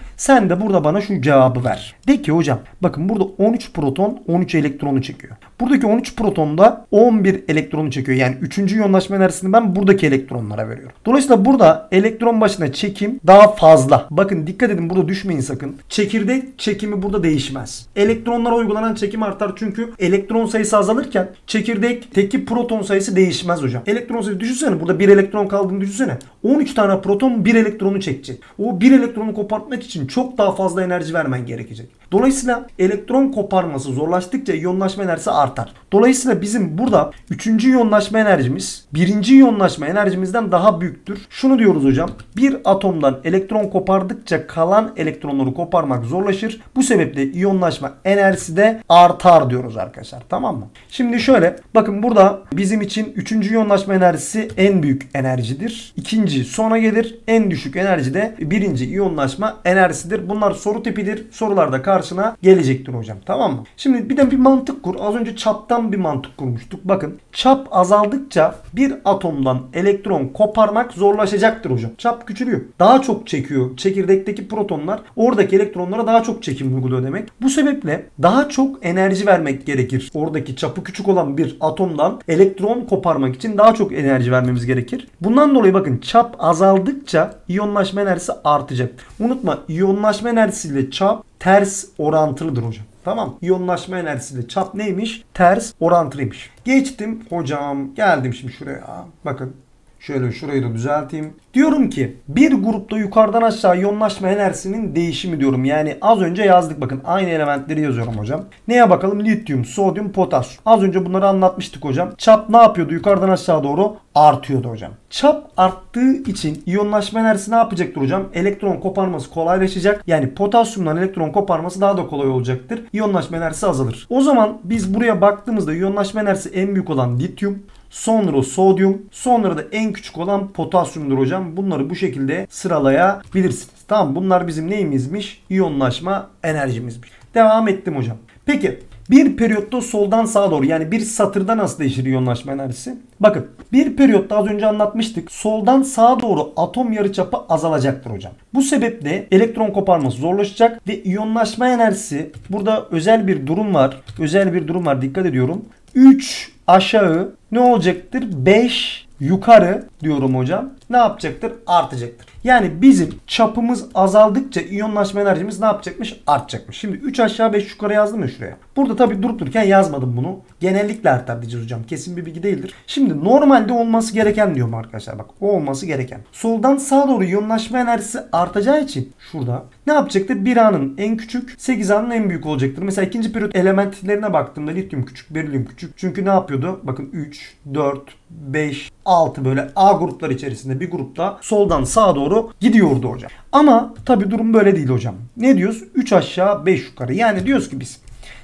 Sen de burada bana şu cevabı ver. De ki hocam bakın burada on üç proton on üç elektronu çekiyor. Buradaki on üç proton da on bir elektronu çekiyor. Yani üçüncü iyonlaşma enerjisini ben buradaki elektronlara veriyorum. Dolayısıyla burada elektron başına çekim daha fazla. Bakın dikkat edin burada düşmeyin sakın. Çekirdek çekimi burada değişmez. Elektronlara uygulanan çekim artar çünkü elektron sayısı azalırken çekirdekteki proton sayısı değişmez hocam. Elektron sayısı düşünsene burada bir elektron kaldığını düşünsene. on üç tane proton bir elektronu çekecek. O bir elektronu kopartmak için çok daha fazla enerji vermen gerekecek. Dolayısıyla elektron koparması zorlaştıkça iyonlaşma enerjisi artar. Dolayısıyla bizim burada üçüncü iyonlaşma enerjimiz birinci iyonlaşma enerjimizden daha büyüktür. Şunu diyoruz hocam. Bir atomdan elektron kopardıkça kalan elektronları koparmak zorlaşır. Bu sebeple iyonlaşma enerjisi de artar diyoruz arkadaşlar. Tamam mı? Şimdi şöyle bakın burada bizim için üçüncü iyonlaşma enerjisi en büyük enerjidir. ikinci sona gelir. En düşük enerji de birinci iyonlaşma enerjisidir. Bunlar soru tipidir. Sorularda karşına gelecektir hocam. Tamam mı? Şimdi bir de bir mantık kur. Az önce çaptan bir mantık kurmuştuk. Bakın çap azaldıkça bir atomdan elektron koparmak zorlaşacaktır hocam. Çap küçülüyor. Daha çok çekiyor. Çekirdekteki protonlar oradaki elektronlara daha çok çekim uyguluyor demek. Bu sebeple daha çok enerji vermek gerekir. Oradaki çapı küçük olan bir atomdan elektron koparmak için daha çok enerji vermemiz gerekir. Bundan dolayı bakın çap azaldıkça iyonlaşma enerjisi artacak. Unutma iyonlaşma enerjisiyle çap ters orantılıdır hocam. Tamam. İyonlaşma enerjisiyle çap neymiş? Ters orantılıymış. Geçtim hocam. Geldim şimdi şuraya. Bakın. Şöyle şurayı da düzelteyim. Diyorum ki bir grupta yukarıdan aşağı iyonlaşma enerjisinin değişimi diyorum. Yani az önce yazdık bakın. Aynı elementleri yazıyorum hocam. Neye bakalım? Lityum, sodyum, potasyum. Az önce bunları anlatmıştık hocam. Çap ne yapıyordu? Yukarıdan aşağı doğru artıyordu hocam. Çap arttığı için iyonlaşma enerjisi ne yapacaktır hocam? Elektron koparması kolaylaşacak. Yani potasyumdan elektron koparması daha da kolay olacaktır. İyonlaşma enerjisi azalır. O zaman biz buraya baktığımızda iyonlaşma enerjisi en büyük olan lityum, sonra sodyum, sonra da en küçük olan potasyumdur hocam. Bunları bu şekilde sıralayabilirsiniz. Tamam, bunlar bizim neyimizmiş? İyonlaşma enerjimizmiş. Devam ettim hocam. Peki bir periyotta soldan sağa doğru yani bir satırda nasıl değişir iyonlaşma enerjisi? Bakın bir periyotta az önce anlatmıştık. Soldan sağa doğru atom yarıçapı azalacaktır hocam. Bu sebeple elektron koparması zorlaşacak ve iyonlaşma enerjisi burada özel bir durum var. Özel bir durum var. Dikkat ediyorum. üç aşağı ne olacaktır? beş yukarı diyorum hocam. Ne yapacaktır? Artacaktır. Yani bizim çapımız azaldıkça iyonlaşma enerjimiz ne yapacakmış? Artacakmış. Şimdi üç aşağı beş yukarı yazdım ya şuraya. Burada tabii durup dururken yazmadım bunu. Genellikle artar diyeceğiz hocam. Kesin bir bilgi değildir. Şimdi normalde olması gereken diyorum arkadaşlar. Bak o olması gereken. Soldan sağa doğru iyonlaşma enerjisi artacağı için şurada ne yapacaktır? bir A'nın en küçük, sekiz A'nın en büyük olacaktır. Mesela ikinci periyot elementlerine baktığımda lityum küçük, berilyum küçük. Çünkü ne yapıyordu? Bakın üç, dört, beş, altı böyle A gruplar içerisinde bir grupta soldan sağa doğru gidiyordu hocam. Ama tabi durum böyle değil hocam. Ne diyoruz? üç aşağı beş yukarı. Yani diyoruz ki biz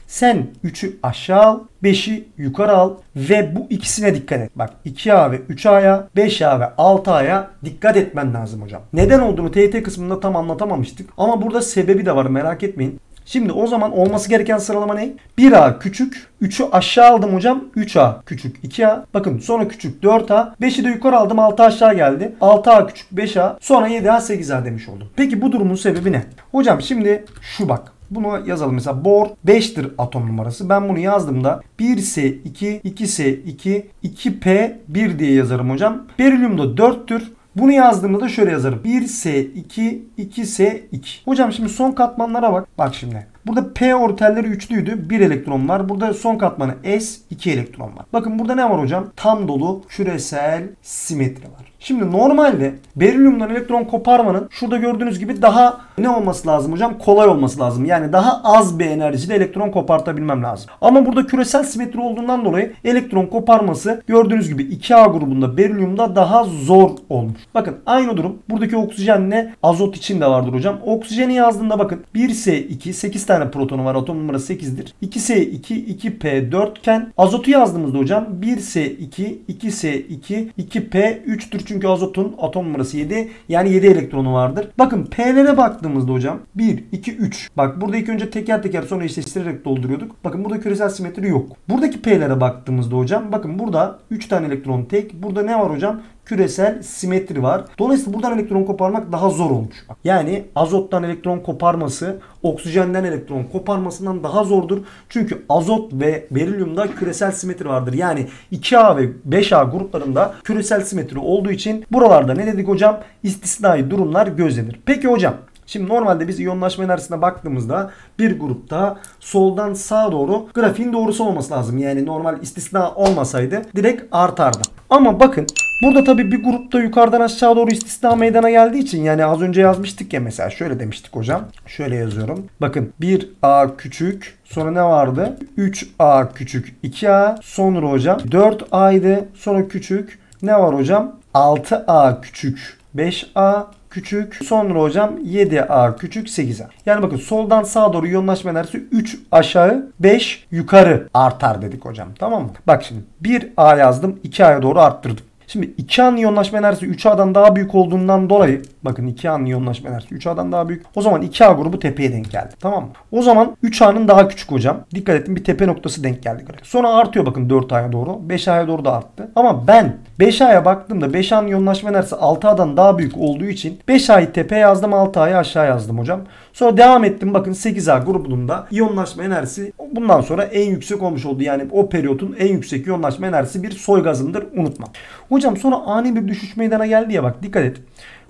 sen üçü aşağı al, beşi yukarı al ve bu ikisine dikkat et. Bak iki A ve üç A'ya, beş A ve altı A'ya dikkat etmen lazım hocam. Neden olduğunu T Y T kısmında tam anlatamamıştık. Ama burada sebebi de var, merak etmeyin. Şimdi o zaman olması gereken sıralama ne? bir A küçük, üçü aşağı aldım hocam. üç A küçük, iki A. Bakın sonra küçük dört A. beşi de yukarı aldım. altı aşağı geldi. altı A küçük, beş A. Sonra yedi A, sekiz A demiş oldum. Peki bu durumun sebebi ne? Hocam şimdi şu bak. Bunu yazalım. Mesela bor beştir atom numarası. Ben bunu yazdığımda bir S iki, iki S iki, iki P bir diye yazarım hocam. Berilyum da dörttür. Bunu yazdığımda da şöyle yazarım. bir S iki, iki S iki. Hocam şimdi son katmanlara bak. Bak şimdi. Burada P orbitalleri üçlüydü. bir elektron var. Burada son katmanı S, iki elektron var. Bakın burada ne var hocam? Tam dolu küresel simetri var. Şimdi normalde berilyumdan elektron koparmanın şurada gördüğünüz gibi daha ne olması lazım hocam? Kolay olması lazım. Yani daha az bir enerjiyle elektron kopartabilmem lazım. Ama burada küresel simetri olduğundan dolayı elektron koparması gördüğünüz gibi iki A grubunda berilyumda daha zor olmuş. Bakın aynı durum buradaki oksijenle azot için de vardır hocam. Oksijeni yazdığında bakın bir S iki, sekiz tane tane protonu var. Atom numarası sekiz'dir. iki S iki, iki P dört iken azotu yazdığımızda hocam bir S iki, iki S iki, iki P üç'tür. Çünkü azotun atom numarası yedi. Yani yedi elektronu vardır. Bakın P'lere baktığımızda hocam bir, iki, üç. Bak burada ilk önce teker teker sonra eşleştirerek dolduruyorduk. Bakın burada küresel simetri yok. Buradaki P'lere baktığımızda hocam bakın burada üç tane elektron tek. Burada ne var hocam? Küresel simetri var. Dolayısıyla buradan elektron koparmak daha zor olmuş. Yani azottan elektron koparması oksijenden elektron koparmasından daha zordur. Çünkü azot ve berilyumda küresel simetri vardır. Yani iki A ve beş A gruplarında küresel simetri olduğu için buralarda ne dedik hocam? İstisnai durumlar gözlenir. Peki hocam. Şimdi normalde biz iyonlaşma enerjisine baktığımızda bir grupta soldan sağa doğru grafiğin doğrusu olması lazım. Yani normal istisna olmasaydı direkt artardı. Ama bakın burada tabii bir grupta yukarıdan aşağı doğru istisna meydana geldiği için yani az önce yazmıştık ya mesela şöyle demiştik hocam. Şöyle yazıyorum. Bakın bir A küçük sonra ne vardı? üç A küçük iki A sonra hocam dört A'ydı sonra küçük ne var hocam? altı A küçük beş A küçük. Sonra hocam yedi A küçük sekiz A. Yani bakın soldan sağa doğru yoğunlaşma enerjisi üç aşağı beş yukarı artar dedik hocam. Tamam mı? Bak şimdi bir A yazdım iki A'ya doğru arttırdım. Şimdi iki A'nın iyonlaşma enerjisi üç A'dan daha büyük olduğundan dolayı bakın iki A'nın iyonlaşma enerjisi üç A'dan daha büyük. O zaman iki A grubu tepeye denk geldi. Tamam mı? O zaman üç A'nın daha küçük hocam. Dikkat ettim bir tepe noktası denk geldi. Sonra artıyor bakın dört A'ya doğru. beş A'ya doğru da arttı. Ama ben beş A'ya baktığımda beş A'nın iyonlaşma enerjisi altı A'dan daha büyük olduğu için beş A'yı tepeye yazdım altı A'yı aşağı yazdım hocam. Sonra devam ettim bakın sekiz A grubunun da iyonlaşma enerjisi bundan sonra en yüksek olmuş oldu. Yani o periyotun en yüksek iyonlaşma enerjisi bir soy gazındır unutma. Hocam sonra ani bir düşüş meydana geldi ya bak dikkat et.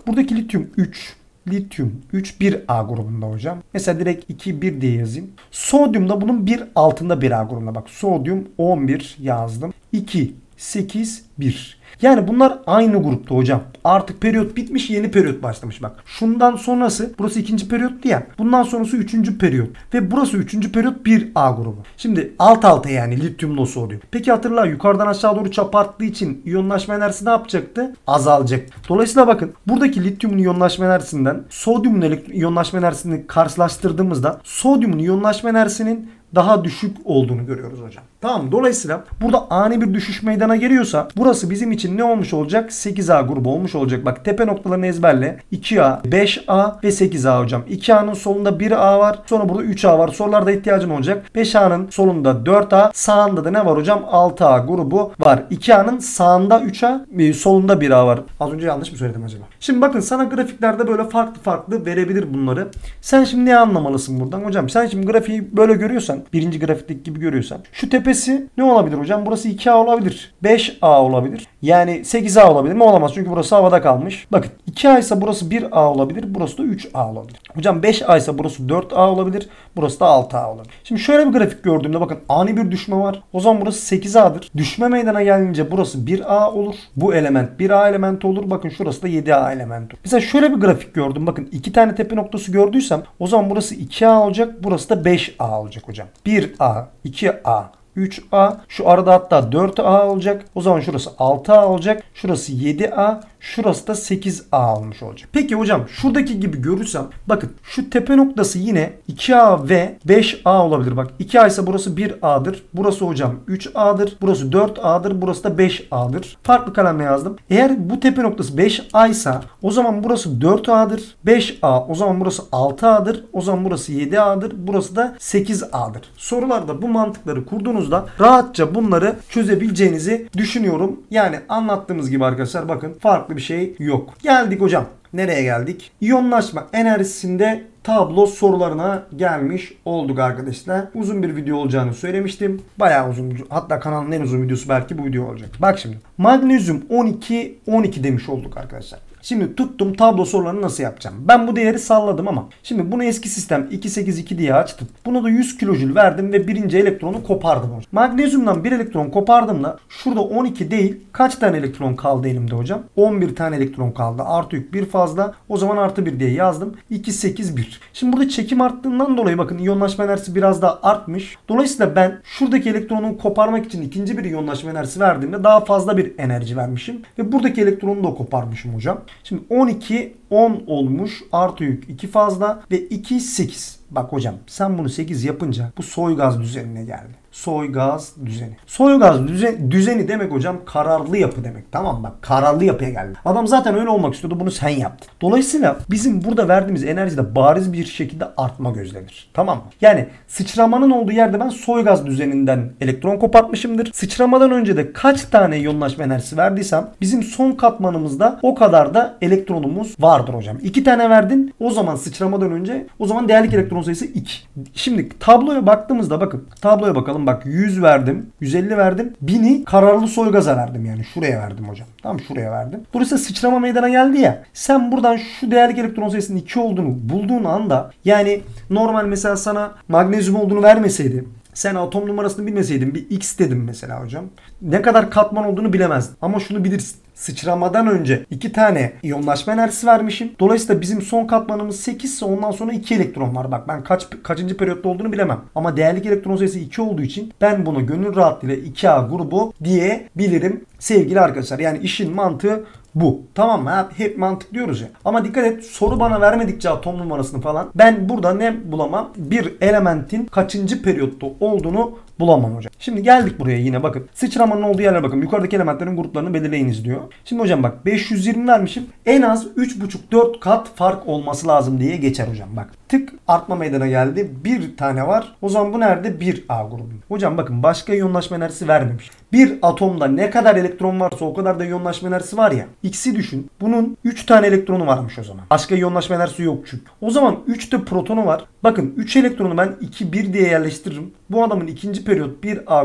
Buradaki lityum üç. Lityum üç bir A grubunda hocam. Mesela direkt iki bir diye yazayım. Sodyum da bunun bir altında bir A grubunda. Bak sodyum on bir yazdım. iki sekiz bir. Yani bunlar aynı grupta hocam. Artık periyot bitmiş yeni periyot başlamış bak. Şundan sonrası burası ikinci periyottu ya. Bundan sonrası üçüncü periyot. Ve burası üçüncü periyot bir A grubu. Şimdi alt alta yani lityumla sodyum. Peki hatırla yukarıdan aşağı doğru çap arttığı için iyonlaşma enerjisi ne yapacaktı? Azalacak. Dolayısıyla bakın buradaki lityumun iyonlaşma enerjisinden sodyumun iyonlaşma enerjisini karşılaştırdığımızda sodyumun iyonlaşma enerjisinin daha düşük olduğunu görüyoruz hocam. Tamam. Dolayısıyla burada ani bir düşüş meydana geliyorsa burası bizim için ne olmuş olacak? sekiz A grubu olmuş olacak. Bak tepe noktalarını ezberle. iki A, beş A ve sekiz A hocam. iki A'nın solunda bir A var. Sonra burada üç A var. Sorularda ihtiyacım olacak. beş A'nın solunda dört A. Sağında da ne var hocam? altı A grubu var. iki A'nın sağında üç A, solunda bir A var. Az önce yanlış mı söyledim acaba? Şimdi bakın sana grafiklerde böyle farklı farklı verebilir bunları. Sen şimdi ne anlamalısın buradan hocam? Sen şimdi grafiği böyle görüyorsan birinci grafikteki gibi görüyorsan. Şu tepesi ne olabilir hocam? Burası iki A olabilir. beş A olabilir. Yani sekiz A olabilir mi? Olamaz. Çünkü burası havada kalmış. Bakın iki A ise burası bir A olabilir. Burası da üç A olabilir. Hocam beş A ise burası dört A olabilir. Burası da altı A olabilir. Şimdi şöyle bir grafik gördüğümde bakın ani bir düşme var. O zaman burası sekiz A'dır. Düşme meydana gelince burası bir A olur. Bu element bir A elementi olur. Bakın şurası da yedi A elementi olur. Mesela şöyle bir grafik gördüm. Bakın iki tane tepe noktası gördüysem o zaman burası iki A olacak. Burası da beş A olacak hocam. bir A, iki A, üç A. Şu arada hatta dört A olacak. O zaman şurası altı A olacak. Şurası yedi A. Şurası da sekiz A olmuş olacak. Peki hocam şuradaki gibi görürsem bakın şu tepe noktası yine iki A ve beş A olabilir. Bak iki A ise burası bir A'dır. Burası hocam üç A'dır. Burası dört A'dır. Burası da beş A'dır. Farklı kalemle yazdım. Eğer bu tepe noktası beş A ise o zaman burası dört A'dır. beş A o zaman burası altı A'dır. O zaman burası yedi A'dır. Burası da sekiz A'dır. Sorularda bu mantıkları kurduğunuzda rahatça bunları çözebileceğinizi düşünüyorum. Yani anlattığımız gibi arkadaşlar bakın farklı bir şey yok. Geldik hocam. Nereye geldik? İyonlaşma enerjisinde tablo sorularına gelmiş olduk arkadaşlar. Uzun bir video olacağını söylemiştim. Bayağı uzun. Hatta kanalın en uzun videosu belki bu video olacak. Bak şimdi. Magnezyum on iki on iki demiş olduk arkadaşlar. Şimdi tuttum tablo sorularını nasıl yapacağım? Ben bu değeri salladım ama. Şimdi bunu eski sistem iki sekiz iki diye açtım. Buna da yüz kilojül verdim ve birinci elektronu kopardım hocam. Magnezyumdan bir elektron kopardığımda şurada on iki değil kaç tane elektron kaldı elimde hocam? on bir tane elektron kaldı. Artı yük bir fazla. O zaman artı bir diye yazdım. iki sekiz bir. Şimdi burada çekim arttığından dolayı bakın iyonlaşma enerjisi biraz daha artmış. Dolayısıyla ben şuradaki elektronu koparmak için ikinci bir iyonlaşma enerjisi verdiğimde daha fazla bir enerji vermişim. Ve buradaki elektronu da koparmışım hocam. Şimdi on iki on olmuş. Artı yük iki fazla ve iki sekiz. Bak hocam sen bunu sekiz yapınca bu soygaz düzenine geldi. Soygaz düzeni. Soygaz düzeni, düzeni demek hocam kararlı yapı demek. Tamam bak kararlı yapıya geldi. Adam zaten öyle olmak istiyordu, bunu sen yaptın. Dolayısıyla bizim burada verdiğimiz enerjide bariz bir şekilde artma gözlenir. Tamam mı? Yani sıçramanın olduğu yerde ben soygaz düzeninden elektron kopartmışımdır. Sıçramadan önce de kaç tane iyonlaşma enerjisi verdiysem bizim son katmanımızda o kadar da elektronumuz vardır hocam. iki tane verdin o zaman sıçramadan önce o zaman değerlik elektron sayısı iki. Şimdi tabloya baktığımızda bakın tabloya bakalım. Bak yüz verdim, yüz elli verdim, bini kararlı soygaza verdim yani şuraya verdim hocam. Tamam şuraya verdim. Burası sıçrama meydana geldi ya. Sen buradan şu değerlik elektron sayısının iki olduğunu bulduğun anda yani normal mesela sana magnezyum olduğunu vermeseydi, sen atom numarasını bilmeseydin bir X dedim mesela hocam. Ne kadar katman olduğunu bilemezdin. Ama şunu bilirsin. Sıçramadan önce iki tane iyonlaşma enerjisi vermişim. Dolayısıyla bizim son katmanımız sekiz ise ondan sonra iki elektron var. Bak ben kaç kaçıncı periyotta olduğunu bilemem. Ama değerlik elektron sayısı iki olduğu için ben bunu gönül rahatlığıyla iki A grubu diyebilirim sevgili arkadaşlar. Yani işin mantığı bu. Tamam mı? Hep mantık diyoruz ya. Ama dikkat et, soru bana vermedikçe atom numarasını falan ben burada ne bulamam? Bir elementin kaçıncı periyotta olduğunu bulamam hocam. Şimdi geldik buraya yine bakın. Sıçramanın olduğu yerlere bakın. Yukarıdaki elementlerin gruplarını belirleyiniz diyor. Şimdi hocam bak beş yüz yirmi vermişim. En az üç buçuk dört kat fark olması lazım diye geçer hocam. Bak tık artma meydana geldi. Bir tane var. O zaman bu nerede? bir A grubu. Hocam bakın başka iyonlaşma enerjisi vermemiş. Bir atomda ne kadar elektron varsa o kadar da iyonlaşma enerjisi var ya. X'i düşün. Bunun üç tane elektronu varmış o zaman. Başka iyonlaşma enerjisi yok çünkü. O zaman üçte protonu var. Bakın üç elektronu ben iki bir diye yerleştiririm. Bu adamın ikinci periyot bir A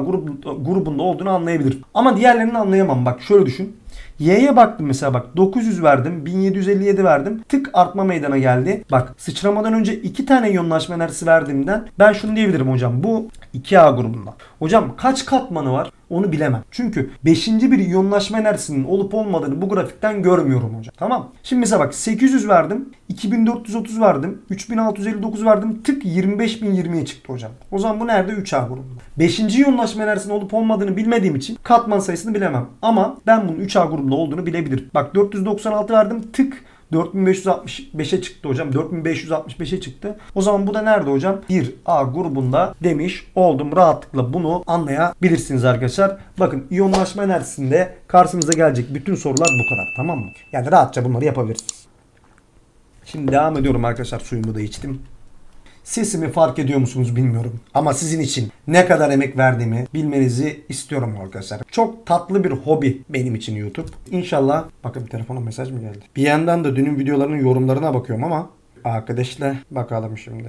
grubunda olduğunu anlayabilirim. Ama diğerlerini anlayamam. Bak şöyle düşün. Y'ye baktım mesela bak dokuz yüz verdim, bin yedi yüz elli yedi verdim, tık artma meydana geldi. Bak sıçramadan önce iki tane iyonlaşma enerjisi verdiğimden ben şunu diyebilirim hocam, bu iki A grubunda. Hocam kaç katmanı var onu bilemem. Çünkü beşinci bir iyonlaşma enerjisinin olup olmadığını bu grafikten görmüyorum hocam. Tamam. Şimdi mesela bak sekiz yüz verdim, iki bin dört yüz otuz verdim, üç bin altı yüz elli dokuz verdim, tık yirmi beş bin yirmiye çıktı hocam. O zaman bu nerede? üç A grubunda. beşinci iyonlaşma enerjisinin olup olmadığını bilmediğim için katman sayısını bilemem. Ama ben bunun üç A grubunda olduğunu bilebilirim. Bak dört yüz doksan altı verdim, tık dört bin beş yüz altmış beşe çıktı hocam. dört bin beş yüz altmış beşe çıktı. O zaman bu da nerede hocam? bir A grubunda demiş oldum. Rahatlıkla bunu anlayabilirsiniz arkadaşlar. Bakın iyonlaşma enerjisinde karşınıza gelecek bütün sorular bu kadar. Tamam mı? Yani rahatça bunları yapabilirsiniz. Şimdi devam ediyorum arkadaşlar. Suyumu da içtim. Sesimi fark ediyor musunuz bilmiyorum. Ama sizin için ne kadar emek verdiğimi bilmenizi istiyorum arkadaşlar. Çok tatlı bir hobi benim için YouTube. İnşallah... Bakın telefona mesaj mı geldi? Bir yandan da dünün videolarının yorumlarına bakıyorum ama... Arkadaşlar bakalım şimdi.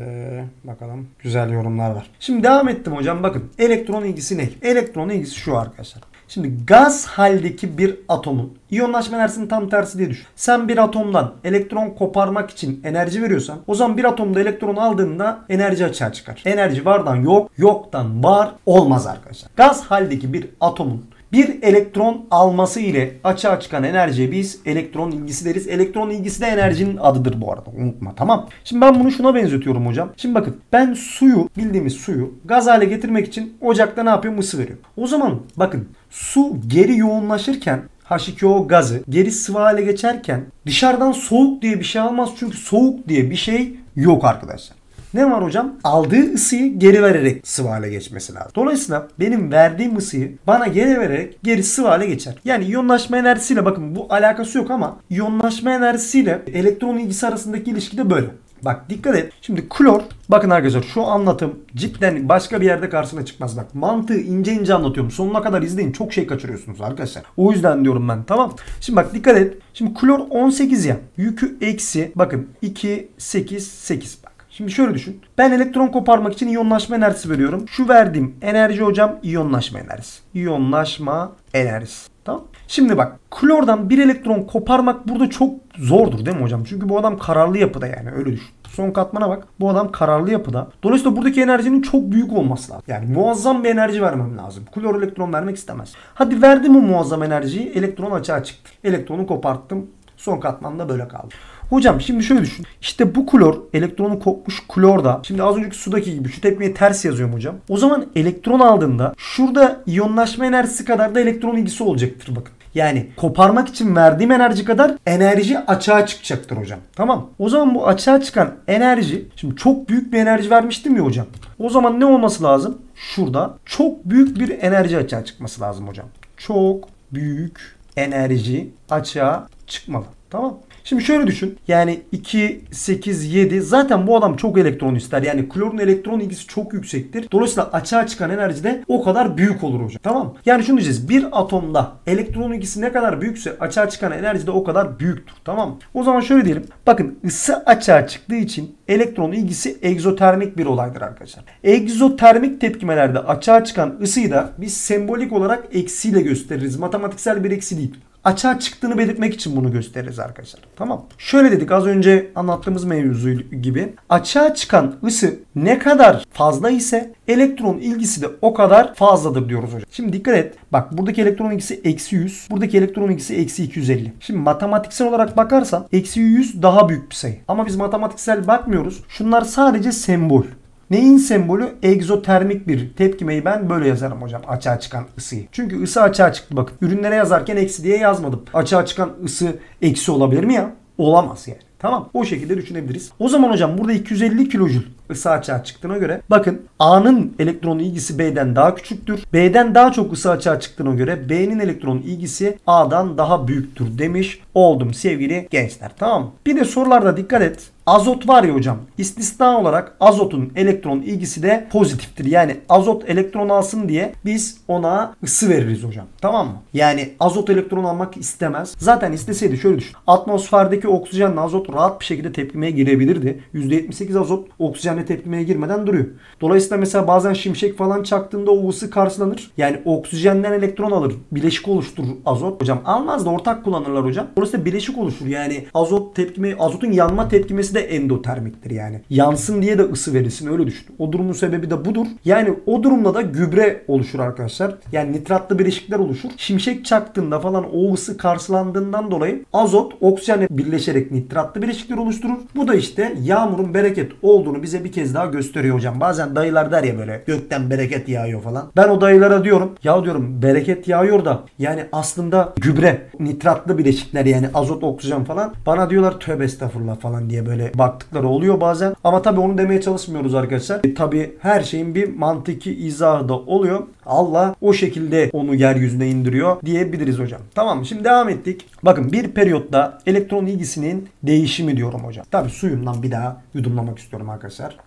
Bakalım. Güzel yorumlar var. Şimdi devam ettim hocam. Bakın elektron ilgisi ne? Elektron ilgisi şu arkadaşlar. Şimdi gaz haldeki bir atomun iyonlaşma enerjisinin tam tersi diye düşün. Sen bir atomdan elektron koparmak için enerji veriyorsan o zaman bir atomda elektron aldığında enerji açığa çıkar. Enerji vardan yok, yoktan var olmaz arkadaşlar. Gaz haldeki bir atomun bir elektron alması ile açığa çıkan enerjiye biz elektron ilgisi deriz. Elektron ilgisi de enerjinin adıdır bu arada. Unutma, tamam. Şimdi ben bunu şuna benzetiyorum hocam. Şimdi bakın ben suyu, bildiğimiz suyu gaz hale getirmek için ocakta ne yapıyorum? Isı veriyorum. O zaman bakın su geri yoğunlaşırken H iki O gazı geri sıvı hale geçerken dışarıdan soğuk diye bir şey almaz. Çünkü soğuk diye bir şey yok arkadaşlar. Ne var hocam? Aldığı ısıyı geri vererek sıvı hale geçmesi lazım. Dolayısıyla benim verdiğim ısıyı bana geri vererek geri sıvı hale geçer. Yani iyonlaşma enerjisiyle bakın bu alakası yok ama iyonlaşma enerjisiyle elektron ilgisi arasındaki ilişki de böyle. Bak dikkat et. Şimdi klor, bakın arkadaşlar şu anlatım cidden başka bir yerde karşına çıkmaz. Bak mantığı ince ince anlatıyorum. Sonuna kadar izleyin. Çok şey kaçırıyorsunuz arkadaşlar. O yüzden diyorum ben, tamam. Şimdi bak dikkat et. Şimdi klor on sekiz ya. Yükü eksi. Bakın iki, sekiz, sekiz. Bak. Şimdi şöyle düşün. Ben elektron koparmak için iyonlaşma enerjisi veriyorum. Şu verdiğim enerji hocam iyonlaşma enerjisi. İyonlaşma enerjisi. Tamam. Şimdi bak klordan bir elektron koparmak burada çok zordur değil mi hocam? Çünkü bu adam kararlı yapıda yani öyle düşün. Son katmana bak. Bu adam kararlı yapıda. Dolayısıyla buradaki enerjinin çok büyük olması lazım. Yani muazzam bir enerji vermem lazım. Klor elektron vermek istemez. Hadi verdim o muazzam enerjiyi. Elektron açığa çıktı. Elektronu koparttım. Son katmanda böyle kaldı. Hocam şimdi şöyle düşün. İşte bu klor, elektronu kopmuş klorda. Şimdi az önceki sudaki gibi şu tepkiyi ters yazıyorum hocam. O zaman elektron aldığında şurada iyonlaşma enerjisi kadar da elektron ilgisi olacaktır bakın. Yani koparmak için verdiğim enerji kadar enerji açığa çıkacaktır hocam. Tamam. O zaman bu açığa çıkan enerji, şimdi çok büyük bir enerji vermiştim ya hocam. O zaman ne olması lazım? Şurada çok büyük bir enerji açığa çıkması lazım hocam. Çok büyük enerji açığa çıkmalı. Tamam. Şimdi şöyle düşün. Yani iki, sekiz, yedi zaten bu adam çok elektron ister. Yani klorun elektron ilgisi çok yüksektir. Dolayısıyla açığa çıkan enerji de o kadar büyük olur hocam. Tamam mı? Yani şunu diyeceğiz. Bir atomda elektron ilgisi ne kadar büyükse açığa çıkan enerji de o kadar büyüktür. Tamam mı? O zaman şöyle diyelim. Bakın ısı açığa çıktığı için elektron ilgisi egzotermik bir olaydır arkadaşlar. Egzotermik tepkimelerde açığa çıkan ısıyı da biz sembolik olarak eksiyle gösteririz. Matematiksel bir eksi değil. Açığa çıktığını belirtmek için bunu gösteririz arkadaşlar. Tamam. Şöyle dedik az önce anlattığımız mevzu gibi. Açığa çıkan ısı ne kadar fazla ise elektron ilgisi de o kadar fazladır diyoruz hocam. Şimdi dikkat et. Bak buradaki elektron ilgisi eksi yüz. Buradaki elektron ilgisi eksi iki yüz elli. Şimdi matematiksel olarak bakarsan eksi yüz daha büyük bir sayı. Ama biz matematiksel bakmıyoruz. Şunlar sadece sembol. Neyin sembolü? Egzotermik bir tepkimeyi ben böyle yazarım hocam. Açığa çıkan ısıyı. Çünkü ısı açığa çıktı bakın. Ürünlere yazarken eksi diye yazmadım. Açığa çıkan ısı eksi olabilir mi ya? Olamaz yani. Tamam. O şekilde düşünebiliriz. O zaman hocam burada iki yüz elli kilojül ısı açığa çıktığına göre bakın A'nın elektron ilgisi B'den daha küçüktür. B'den daha çok ısı açığa çıktığına göre B'nin elektron ilgisi A'dan daha büyüktür demiş oldum sevgili gençler. Tamam. Bir de sorularda dikkat et. Azot var ya hocam. İstisna olarak azotun elektron ilgisi de pozitiftir. Yani azot elektron alsın diye biz ona ısı veririz hocam. Tamam mı? Yani azot elektron almak istemez. Zaten isteseydi şöyle düşün. Atmosferdeki oksijenle azot rahat bir şekilde tepkimeye girebilirdi. yüzde yetmiş sekiz azot oksijenle tepkimeye girmeden duruyor. Dolayısıyla mesela bazen şimşek falan çaktığında o ısı karşılanır. Yani oksijenden elektron alır. Bileşik oluşturur azot. Hocam almaz da ortak kullanırlar hocam. Dolayısıyla bileşik oluşur. Yani azot tepkime, azotun yanma tepkimesi de endotermiktir yani. Yansın diye de ısı verilsin öyle düşün. O durumun sebebi de budur. Yani o durumda da gübre oluşur arkadaşlar. Yani nitratlı bileşikler oluşur. Şimşek çaktığında falan o ısı karşılandığından dolayı azot oksijenle birleşerek nitratlı bileşikler oluşturur. Bu da işte yağmurun bereket olduğunu bize bir kez daha gösteriyor hocam. Bazen dayılar der ya böyle gökten bereket yağıyor falan. Ben o dayılara diyorum ya diyorum bereket yağıyor da yani aslında gübre nitratlı bileşikler yani azot oksijen falan bana diyorlar tövbe estağfurullah falan diye böyle baktıkları oluyor bazen. Ama tabii onu demeye çalışmıyoruz arkadaşlar. E, tabii her şeyin bir mantıki izahı da oluyor. Allah o şekilde onu yeryüzüne indiriyor diyebiliriz hocam. Tamam şimdi devam ettik. Bakın bir periyotta elektron ilgisinin değişimi diyorum hocam. Tabii suyumdan bir daha yudumlamak istiyorum arkadaşlar.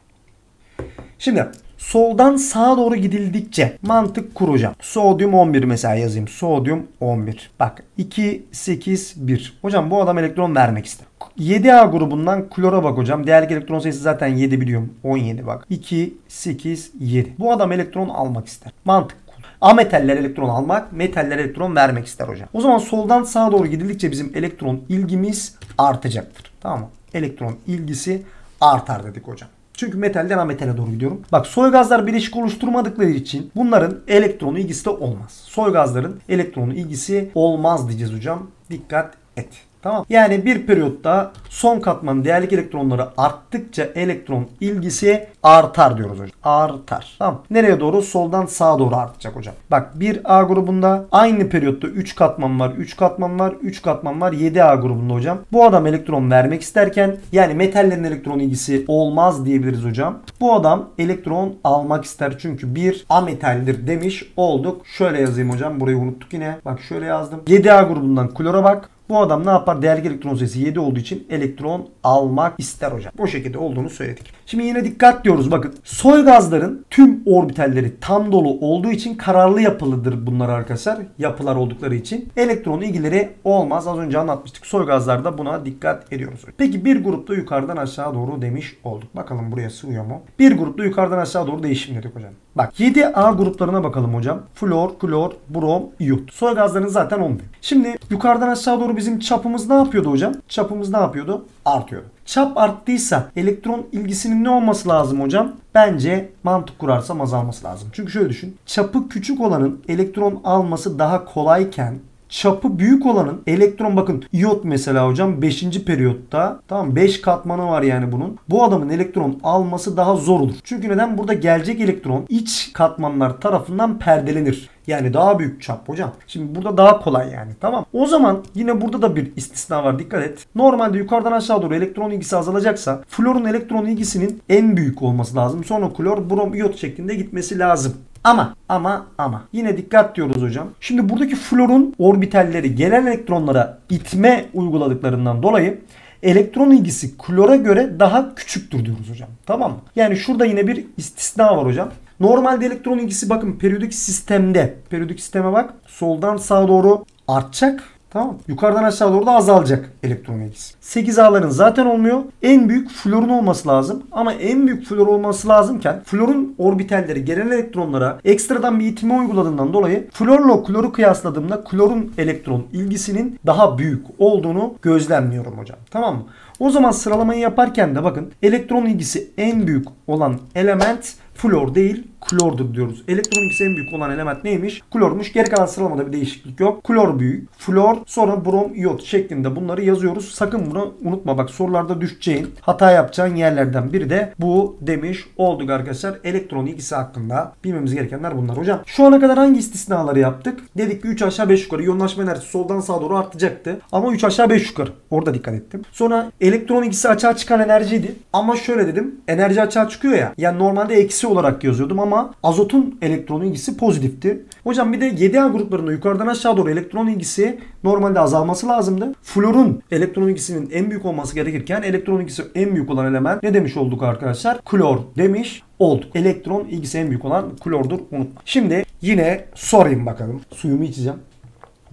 Şimdi soldan sağa doğru gidildikçe mantık kuracağım. Sodyum on bir mesela yazayım. Sodyum on bir. Bak iki, sekiz, bir. Hocam bu adam elektron vermek ister. yedi A grubundan klora bak hocam. Değerli elektron sayısı zaten yedi biliyorum. on yedi bak. iki, sekiz, yedi. Bu adam elektron almak ister. Mantık. Ametaller elektron almak, metaller elektron vermek ister hocam. O zaman soldan sağa doğru gidildikçe bizim elektron ilgimiz artacaktır. Tamam mı? Elektron ilgisi artar dedik hocam. Çünkü metalden ametale doğru gidiyorum. Bak soy gazlar bileşik oluşturmadıkları için bunların elektronu ilgisi de olmaz. Soy gazların elektronu ilgisi olmaz diyeceğiz hocam. Dikkat et. Tamam. Yani bir periyotta son katmanın değerlik elektronları arttıkça elektron ilgisi artar diyoruz hocam. Artar. Tamam. Nereye doğru? Soldan sağa doğru artacak hocam. Bak bir A grubunda aynı periyotta üç katman var. üç katman var. üç katman var. yedi A grubunda hocam. Bu adam elektron vermek isterken yani metallerin elektron ilgisi olmaz diyebiliriz hocam. Bu adam elektron almak ister. Çünkü bir ametaldir demiş olduk. Şöyle yazayım hocam. Burayı unuttuk yine. Bak şöyle yazdım. yedi A grubundan klora bak. Bu adam ne yapar? Değerli elektron sayısı yedi olduğu için elektron almak ister hocam. Bu şekilde olduğunu söyledik. Şimdi yine dikkat diyoruz. Bakın soy gazların tüm orbitalleri tam dolu olduğu için kararlı yapılıdır bunlar arkadaşlar. Yapılar oldukları için. Elektron ilgileri olmaz. Az önce anlatmıştık. Soy gazlarda buna dikkat ediyoruz. Peki bir grupta yukarıdan aşağı doğru demiş olduk. Bakalım buraya sığıyor mu? Bir grupta yukarıdan aşağı doğru değişim dedik hocam. Bak yedi A gruplarına bakalım hocam. Flor, klor, brom, iyot. Soy gazların zaten on. Şimdi yukarıdan aşağı doğru bir bizim çapımız ne yapıyordu hocam? Çapımız ne yapıyordu? Artıyordu. Çap arttıysa elektron ilgisinin ne olması lazım hocam? Bence mantık kurarsam azalması lazım. Çünkü şöyle düşün. Çapı küçük olanın elektron alması daha kolayken çapı büyük olanın elektron, bakın iot mesela hocam beşinci periyotta, tamam, beş katmanı var yani bunun. Bu adamın elektron alması daha zor olur. Çünkü neden? Burada gelecek elektron iç katmanlar tarafından perdelenir. Yani daha büyük çap hocam. Şimdi burada daha kolay yani, tamam. O zaman yine burada da bir istisna var, dikkat et. Normalde yukarıdan aşağı doğru elektron ilgisi azalacaksa florun elektron ilgisinin en büyük olması lazım. Sonra klor, brom, iot şeklinde gitmesi lazım. Ama ama ama yine dikkat diyoruz hocam. Şimdi buradaki florun orbitalleri gelen elektronlara itme uyguladıklarından dolayı elektron ilgisi klora göre daha küçüktür diyoruz hocam. Tamam mı? Yani şurada yine bir istisna var hocam. Normalde elektron ilgisi bakın periyodik sistemde, periyodik sisteme bak, soldan sağa doğru artacak. Tamam. Yukarıdan aşağı doğru da azalacak elektron ilgisi. sekiz A'ların zaten olmuyor. En büyük florun olması lazım. Ama en büyük flor olması lazımken florun orbitalleri gelen elektronlara ekstradan bir itme uyguladığından dolayı florla kloru kıyasladığımda klorun elektron ilgisinin daha büyük olduğunu gözlemliyorum hocam. Tamam mı? O zaman sıralamayı yaparken de bakın elektron ilgisi en büyük olan element flor değil klordur diyoruz. Elektron ilgisi en büyük olan element neymiş? Klormuş. Geri kalan sıralamada bir değişiklik yok. Klor büyük, flor, sonra brom, iot şeklinde bunları yazıyoruz. Sakın bunu unutma. Bak sorularda düşeceğin, hata yapacağın yerlerden biri de bu demiş olduk arkadaşlar. Elektron ilgisi hakkında bilmemiz gerekenler bunlar hocam. Şu ana kadar hangi istisnaları yaptık? Dedik ki üç aşağı beş yukarı yoğunlaşma enerjisi soldan sağa doğru artacaktı. Ama üç aşağı beş yukarı. Orada dikkat ettim. Sonra elektron ilgisi açığa çıkan enerjiydi. Ama şöyle dedim. Enerji açığa çıkıyor ya. Yani normalde eksi olarak yazıyordum ama Ama azotun elektron ilgisi pozitifti. Hocam bir de yedi A gruplarında yukarıdan aşağı doğru elektron ilgisi normalde azalması lazımdı. Florun elektron ilgisinin en büyük olması gerekirken elektron ilgisi en büyük olan element ne demiş olduk arkadaşlar? Klor demiş olduk. Elektron ilgisi en büyük olan klordur. Unutma. Şimdi yine sorayım bakalım. Suyumu içeceğim.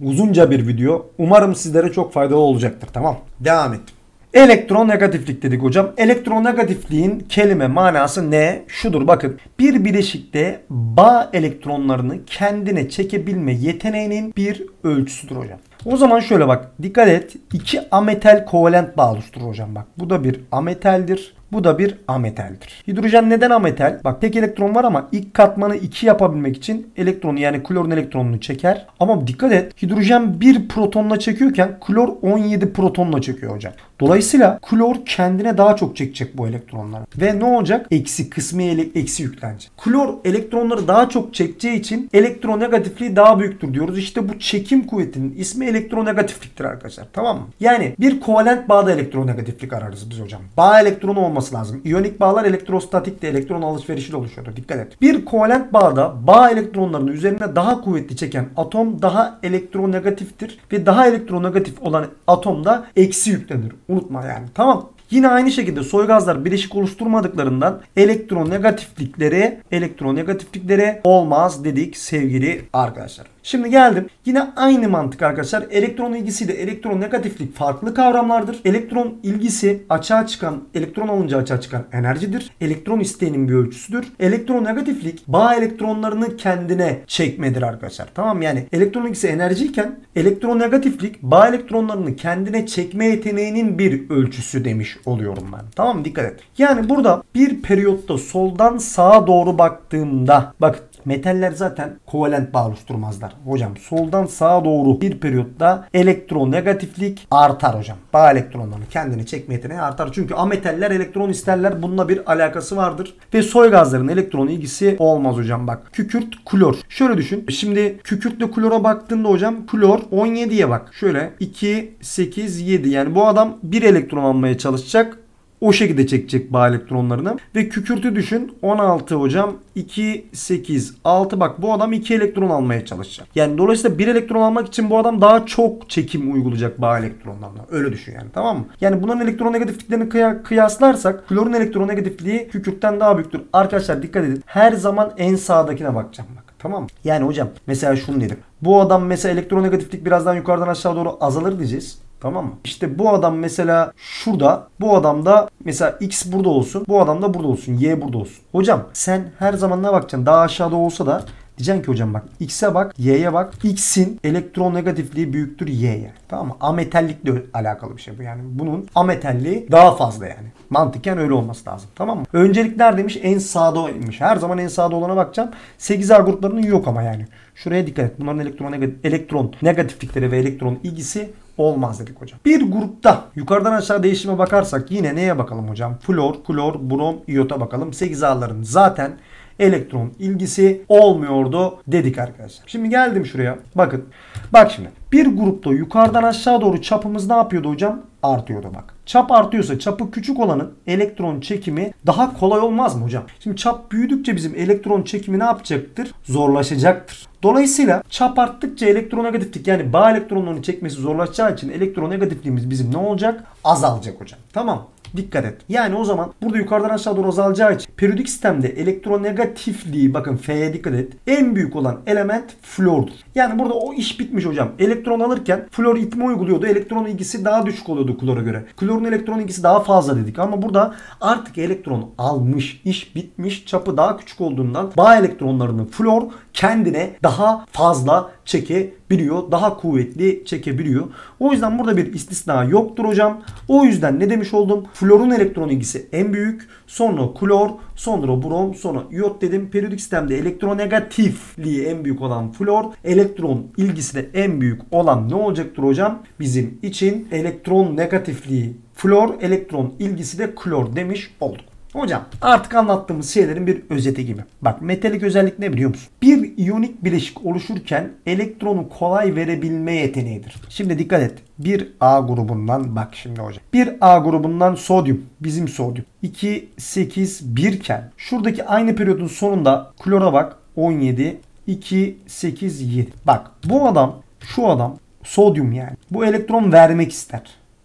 Uzunca bir video. Umarım sizlere çok faydalı olacaktır. Tamam. Devam et. Elektronegatiflik dedik hocam. Elektronegatifliğin kelime manası ne? Şudur bakın. Bir bileşikte bağ elektronlarını kendine çekebilme yeteneğinin bir ölçüsüdür hocam. O zaman şöyle bak. Dikkat et. İki ametal kovalent bağ oluşturur hocam bak. Bu da bir ametaldir. Bu da bir ametaldir. Hidrojen neden ametal? Bak tek elektron var ama ilk katmanı iki yapabilmek için elektronu yani klorun elektronunu çeker. Ama dikkat et, hidrojen bir protonla çekiyorken klor on yedi protonla çekiyor hocam. Dolayısıyla klor kendine daha çok çekecek bu elektronları. Ve ne olacak? Eksi kısmi eksi yüklenci. Klor elektronları daha çok çekeceği için elektronegatifliği daha büyüktür diyoruz. İşte bu çekim kuvvetinin ismi elektronegatifliktir arkadaşlar. Tamam mı? Yani bir kovalent bağda elektronegatiflik ararız biz hocam. Bağ elektronu olmaz lazım. İyonik bağlar elektrostatik de elektron alışverişiyle oluşuyordu. Dikkat et. Bir kovalent bağda bağ elektronlarını üzerine daha kuvvetli çeken atom daha elektronegatiftir ve daha elektronegatif olan atom da eksi yüklenir. Unutma yani. Tamam. Yine aynı şekilde soygazlar bileşik oluşturmadıklarından elektronegatiflikleri elektronegatiflikleri olmaz dedik sevgili arkadaşlar. Şimdi geldim. Yine aynı mantık arkadaşlar. Elektron ilgisiyle elektronegatiflik farklı kavramlardır. Elektron ilgisi açığa çıkan, elektron alınca açığa çıkan enerjidir. Elektron isteğinin bir ölçüsüdür. Elektronegatiflik bağ elektronlarını kendine çekmedir arkadaşlar. Tamam yani elektron ilgisi enerjiyken elektronegatiflik bağ elektronlarını kendine çekme yeteneğinin bir ölçüsü demiş oluyorum ben. Tamam mı? Dikkat et. Yani burada bir periyotta soldan sağa doğru baktığımda bakın. Metaller zaten kovalent bağ oluşturmazlar. Hocam soldan sağa doğru bir periyotta elektronegatiflik artar hocam. Bağ elektronlarını kendine çekme yeteneği artar. Çünkü ametaller elektron isterler. Bununla bir alakası vardır. Ve soy gazların elektron ilgisi olmaz hocam bak. Kükürt, klor. Şöyle düşün. Şimdi kükürtle klora baktığında hocam klor on yediye bak. Şöyle iki, sekiz, yedi. Yani bu adam bir elektron almaya çalışacak. O şekilde çekecek bağ elektronlarını. Ve kükürtü düşün. on altı hocam. iki, sekiz, altı. Bak bu adam iki elektron almaya çalışacak. Yani dolayısıyla bir elektron almak için bu adam daha çok çekim uygulayacak bağ elektronlarına. Öyle düşün yani, tamam mı? Yani bunların elektronegatifliklerini kıya kıyaslarsak klorun elektronegatifliği kükürtten daha büyüktür. Arkadaşlar dikkat edin. Her zaman en sağdakine bakacağım bak. Tamam mı? Yani hocam mesela şunu dedim. Bu adam mesela elektronegatiflik birazdan yukarıdan aşağı doğru azalır diyeceğiz. Tamam mı? İşte bu adam mesela şurada, bu adam da mesela X burada olsun, bu adam da burada olsun, Y burada olsun. Hocam sen her zaman ne bakacaksın? Daha aşağıda olsa da Diyeceksin ki hocam bak X'e bak, Y'ye bak. X'in elektron negatifliği büyüktür Y'ye. Tamam mı? Ametallikle alakalı bir şey bu yani. Bunun ametalliği daha fazla yani. Mantıken öyle olması lazım. Tamam mı? Öncelikler demiş en sağdaymış. Her zaman en sağda olana bakacağım. sekiz R gruplarının yok ama yani. Şuraya dikkat et. Bunların elektron, negatif, elektron negatiflikleri ve elektron ilgisi olmaz dedik hocam. Bir grupta yukarıdan aşağı değişime bakarsak yine neye bakalım hocam? Flor, klor, brom, iyota bakalım. sekiz A'ların zaten elektron ilgisi olmuyordu dedik arkadaşlar. Şimdi geldim şuraya. Bakın. Bak şimdi. Bir grupta yukarıdan aşağı doğru çapımız ne yapıyordu hocam? Artıyordu bak. Çap artıyorsa çapı küçük olanın elektron çekimi daha kolay olmaz mı hocam? Şimdi çap büyüdükçe bizim elektron çekimi ne yapacaktır? Zorlaşacaktır. Dolayısıyla çap arttıkça elektronegatiflik yani bağ elektronlarını çekmesi zorlaşacağı için elektronegatifliğimiz bizim ne olacak? Azalacak hocam. Tamam. Dikkat et. Yani o zaman burada yukarıdan aşağı doğru azalacağı için periyodik sistemde elektronegatifliği bakın F'ye dikkat et. En büyük olan element flordur. Yani burada o iş bitmiş hocam. Elektron alırken flor itme uyguluyordu. Elektron ilgisi daha düşük oluyordu klora göre. Klorun elektron ilgisi daha fazla dedik ama burada artık elektron almış. İş bitmiş. Çapı daha küçük olduğundan bağ elektronlarının flor kendine daha fazla çekebiliyor. Daha kuvvetli çekebiliyor. O yüzden burada bir istisna yoktur hocam. O yüzden ne demiş oldum? Florun elektron ilgisi en büyük. Sonra klor. Sonra brom. Sonra iyot dedim. Periyodik sistemde elektronegatifliği en büyük olan flor. Elektron ilgisi de en büyük olan ne olacaktır hocam? Bizim için elektron negatifliği flor. Elektron ilgisi de klor demiş olduk. Hocam artık anlattığımız şeylerin bir özeti gibi. Bak metalik özellik ne biliyor musun? Bir iyonik bileşik oluşurken elektronu kolay verebilme yeteneğidir. Şimdi dikkat et. bir A grubundan bak şimdi hocam. bir A grubundan sodyum. Bizim sodyum. iki, sekiz, bir iken şuradaki aynı periyodun sonunda klora bak. on yedi, iki, sekiz, yedi. Bak bu adam şu adam sodyum yani. Bu elektron vermek ister.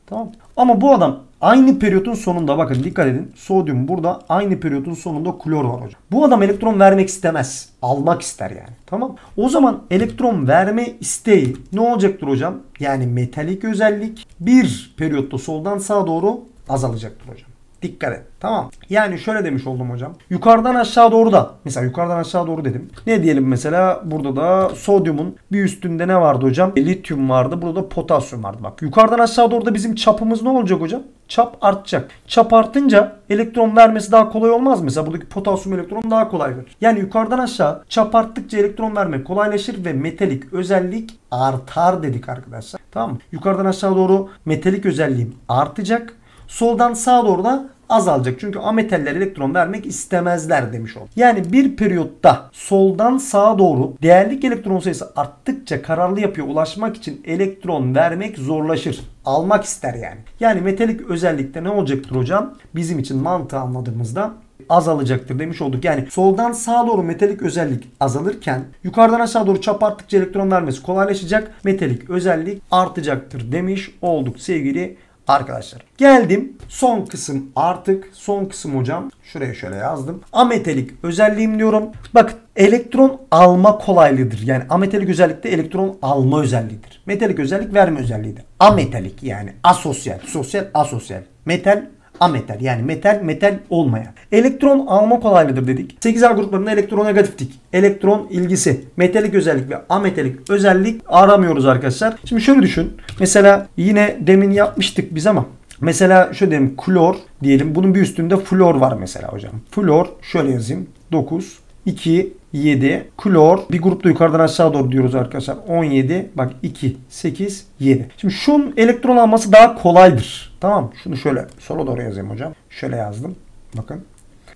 Tamam. Ama bu adam aynı periyodun sonunda bakın dikkat edin. Sodyum burada aynı periyodun sonunda klor var hocam. Bu adam elektron vermek istemez. Almak ister yani. Tamam. O zaman elektron verme isteği ne olacaktır hocam? Yani metalik özellik bir periyotta soldan sağa doğru azalacaktır hocam. Dikkat et. Tamam. Yani şöyle demiş oldum hocam. Yukarıdan aşağı doğru da. Mesela yukarıdan aşağı doğru dedim. Ne diyelim mesela? Burada da sodyumun bir üstünde ne vardı hocam? E, lityum vardı. Burada da potasyum vardı. Bak yukarıdan aşağı doğru da bizim çapımız ne olacak hocam? Çap artacak. Çap artınca elektron vermesi daha kolay olmaz mı? Mesela buradaki potasyum elektronu daha kolay verir. Yani yukarıdan aşağı çap arttıkça elektron vermek kolaylaşır ve metalik özellik artar dedik arkadaşlar. Tamam mı? Yukarıdan aşağı doğru metalik özelliğim artacak. Soldan sağa doğru da azalacak. Çünkü ametaller elektron vermek istemezler demiş oldu. Yani bir periyotta soldan sağa doğru değerlik elektron sayısı arttıkça kararlı yapıya ulaşmak için elektron vermek zorlaşır. Almak ister yani. Yani metalik özellikte ne olacaktır hocam? Bizim için mantığı anladığımızda azalacaktır demiş olduk. Yani soldan sağa doğru metalik özellik azalırken yukarıdan aşağı doğru çap arttıkça elektron vermesi kolaylaşacak. Metalik özellik artacaktır demiş olduk sevgili arkadaşlar. Geldim son kısım artık. Son kısım hocam. Şuraya şöyle yazdım. Ametalik özelliğim diyorum. Bakın elektron alma kolaylığıdır. Yani ametalik özellikte elektron alma özelliğidir. Metalik özellik verme özelliğidir. Ametalik yani asosyal. Sosyal asosyal. Metal ametal yani metal metal olmayan. Elektron alma kolaylıdır dedik. sekiz A gruplarında elektronegatiflik, elektron ilgisi, metalik özellik ve ametalik özellik aramıyoruz arkadaşlar. Şimdi şöyle düşün. Mesela yine demin yapmıştık biz ama mesela şöyle diyelim klor diyelim. Bunun bir üstünde flor var mesela hocam. Flor şöyle yazayım. dokuz, iki, yedi. Klor bir grupta yukarıdan aşağı doğru diyoruz arkadaşlar. on yedi. Bak iki, sekiz, yedi. Şimdi şunun elektron alması daha kolaydır. Tamam. Şunu şöyle sola doğru yazayım hocam. Şöyle yazdım. Bakın.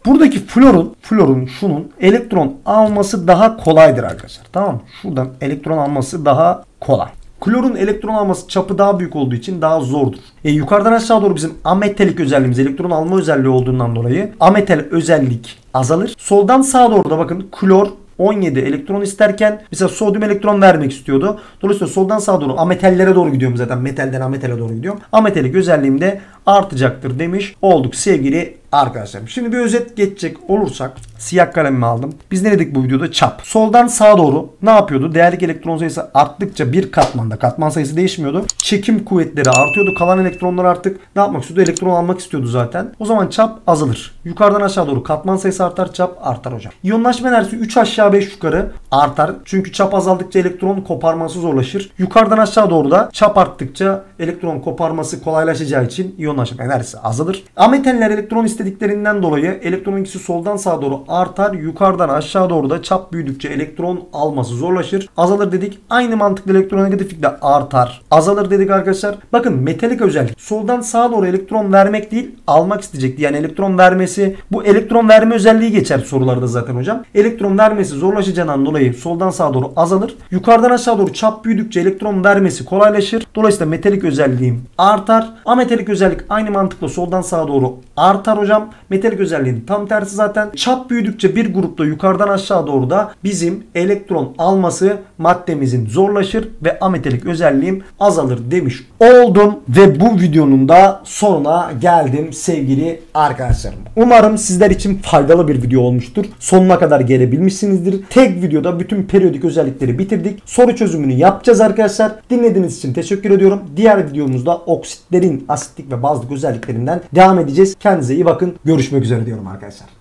Buradaki florun, florun şunun elektron alması daha kolaydır arkadaşlar. Tamam. Şuradan elektron alması daha kolay. Klorun elektron alması çapı daha büyük olduğu için daha zordur. E, yukarıdan aşağı doğru bizim ametalik özelliğimiz elektron alma özelliği olduğundan dolayı ametal özellik azalır. Soldan sağa doğru da bakın klor on yedi elektron isterken mesela sodyum elektron vermek istiyordu. Dolayısıyla soldan sağa doğru ametallere doğru gidiyorum zaten. Metalden ametale doğru gidiyorum. Ametalik özelliğim de artacaktır demiş olduk sevgili Arkadaşlar şimdi bir özet geçecek olursak, siyah kalemimi aldım. Biz ne dedik bu videoda? Çap. Soldan sağa doğru ne yapıyordu? Değerlik elektron sayısı arttıkça bir katmanda, katman sayısı değişmiyordu, çekim kuvvetleri artıyordu. Kalan elektronlar artık ne yapmak istiyordu? Elektron almak istiyordu zaten. O zaman çap azalır. Yukarıdan aşağı doğru katman sayısı artar, çap artar hocam. İyonlaşma enerjisi üç aşağı beş yukarı artar. Çünkü çap azaldıkça elektron koparması zorlaşır. Yukarıdan aşağı doğru da çap arttıkça elektron koparması kolaylaşacağı için iyonlaşma enerjisi azalır. Ametenler elektron istediklerinden dolayı elektron ikisi soldan sağa doğru artar. Yukarıdan aşağı doğru da çap büyüdükçe elektron alması zorlaşır. Azalır dedik. Aynı mantıkla elektronegatiflik de artar, azalır dedik arkadaşlar. Bakın metalik özellik. Soldan sağa doğru elektron vermek değil, almak isteyecekti. Yani elektron vermesi, bu elektron verme özelliği geçer sorularda zaten hocam. Elektron vermesi zorlaşacağından dolayı soldan sağa doğru azalır. Yukarıdan aşağı doğru çap büyüdükçe elektron vermesi kolaylaşır. Dolayısıyla metalik özelliğim artar. Ametalik özellik aynı mantıkla soldan sağa doğru artar hocam. Metalik özelliğin tam tersi zaten. Çap büyüdükçe bir grupta yukarıdan aşağı doğru da bizim elektron alması maddemizin zorlaşır ve ametalik özelliğim azalır demiş oldum ve bu videonun da sonuna geldim sevgili arkadaşlarım. Umarım sizler için faydalı bir video olmuştur. Sonuna kadar gelebilmişsinizdir. Tek videoda bütün periyodik özellikleri bitirdik. Soru çözümünü yapacağız arkadaşlar. Dinlediğiniz için teşekkür ediyorum. Diğer videomuzda oksitlerin asitlik ve bazlık özelliklerinden devam edeceğiz. Kendinize iyi bakın. Görüşmek üzere diyorum arkadaşlar.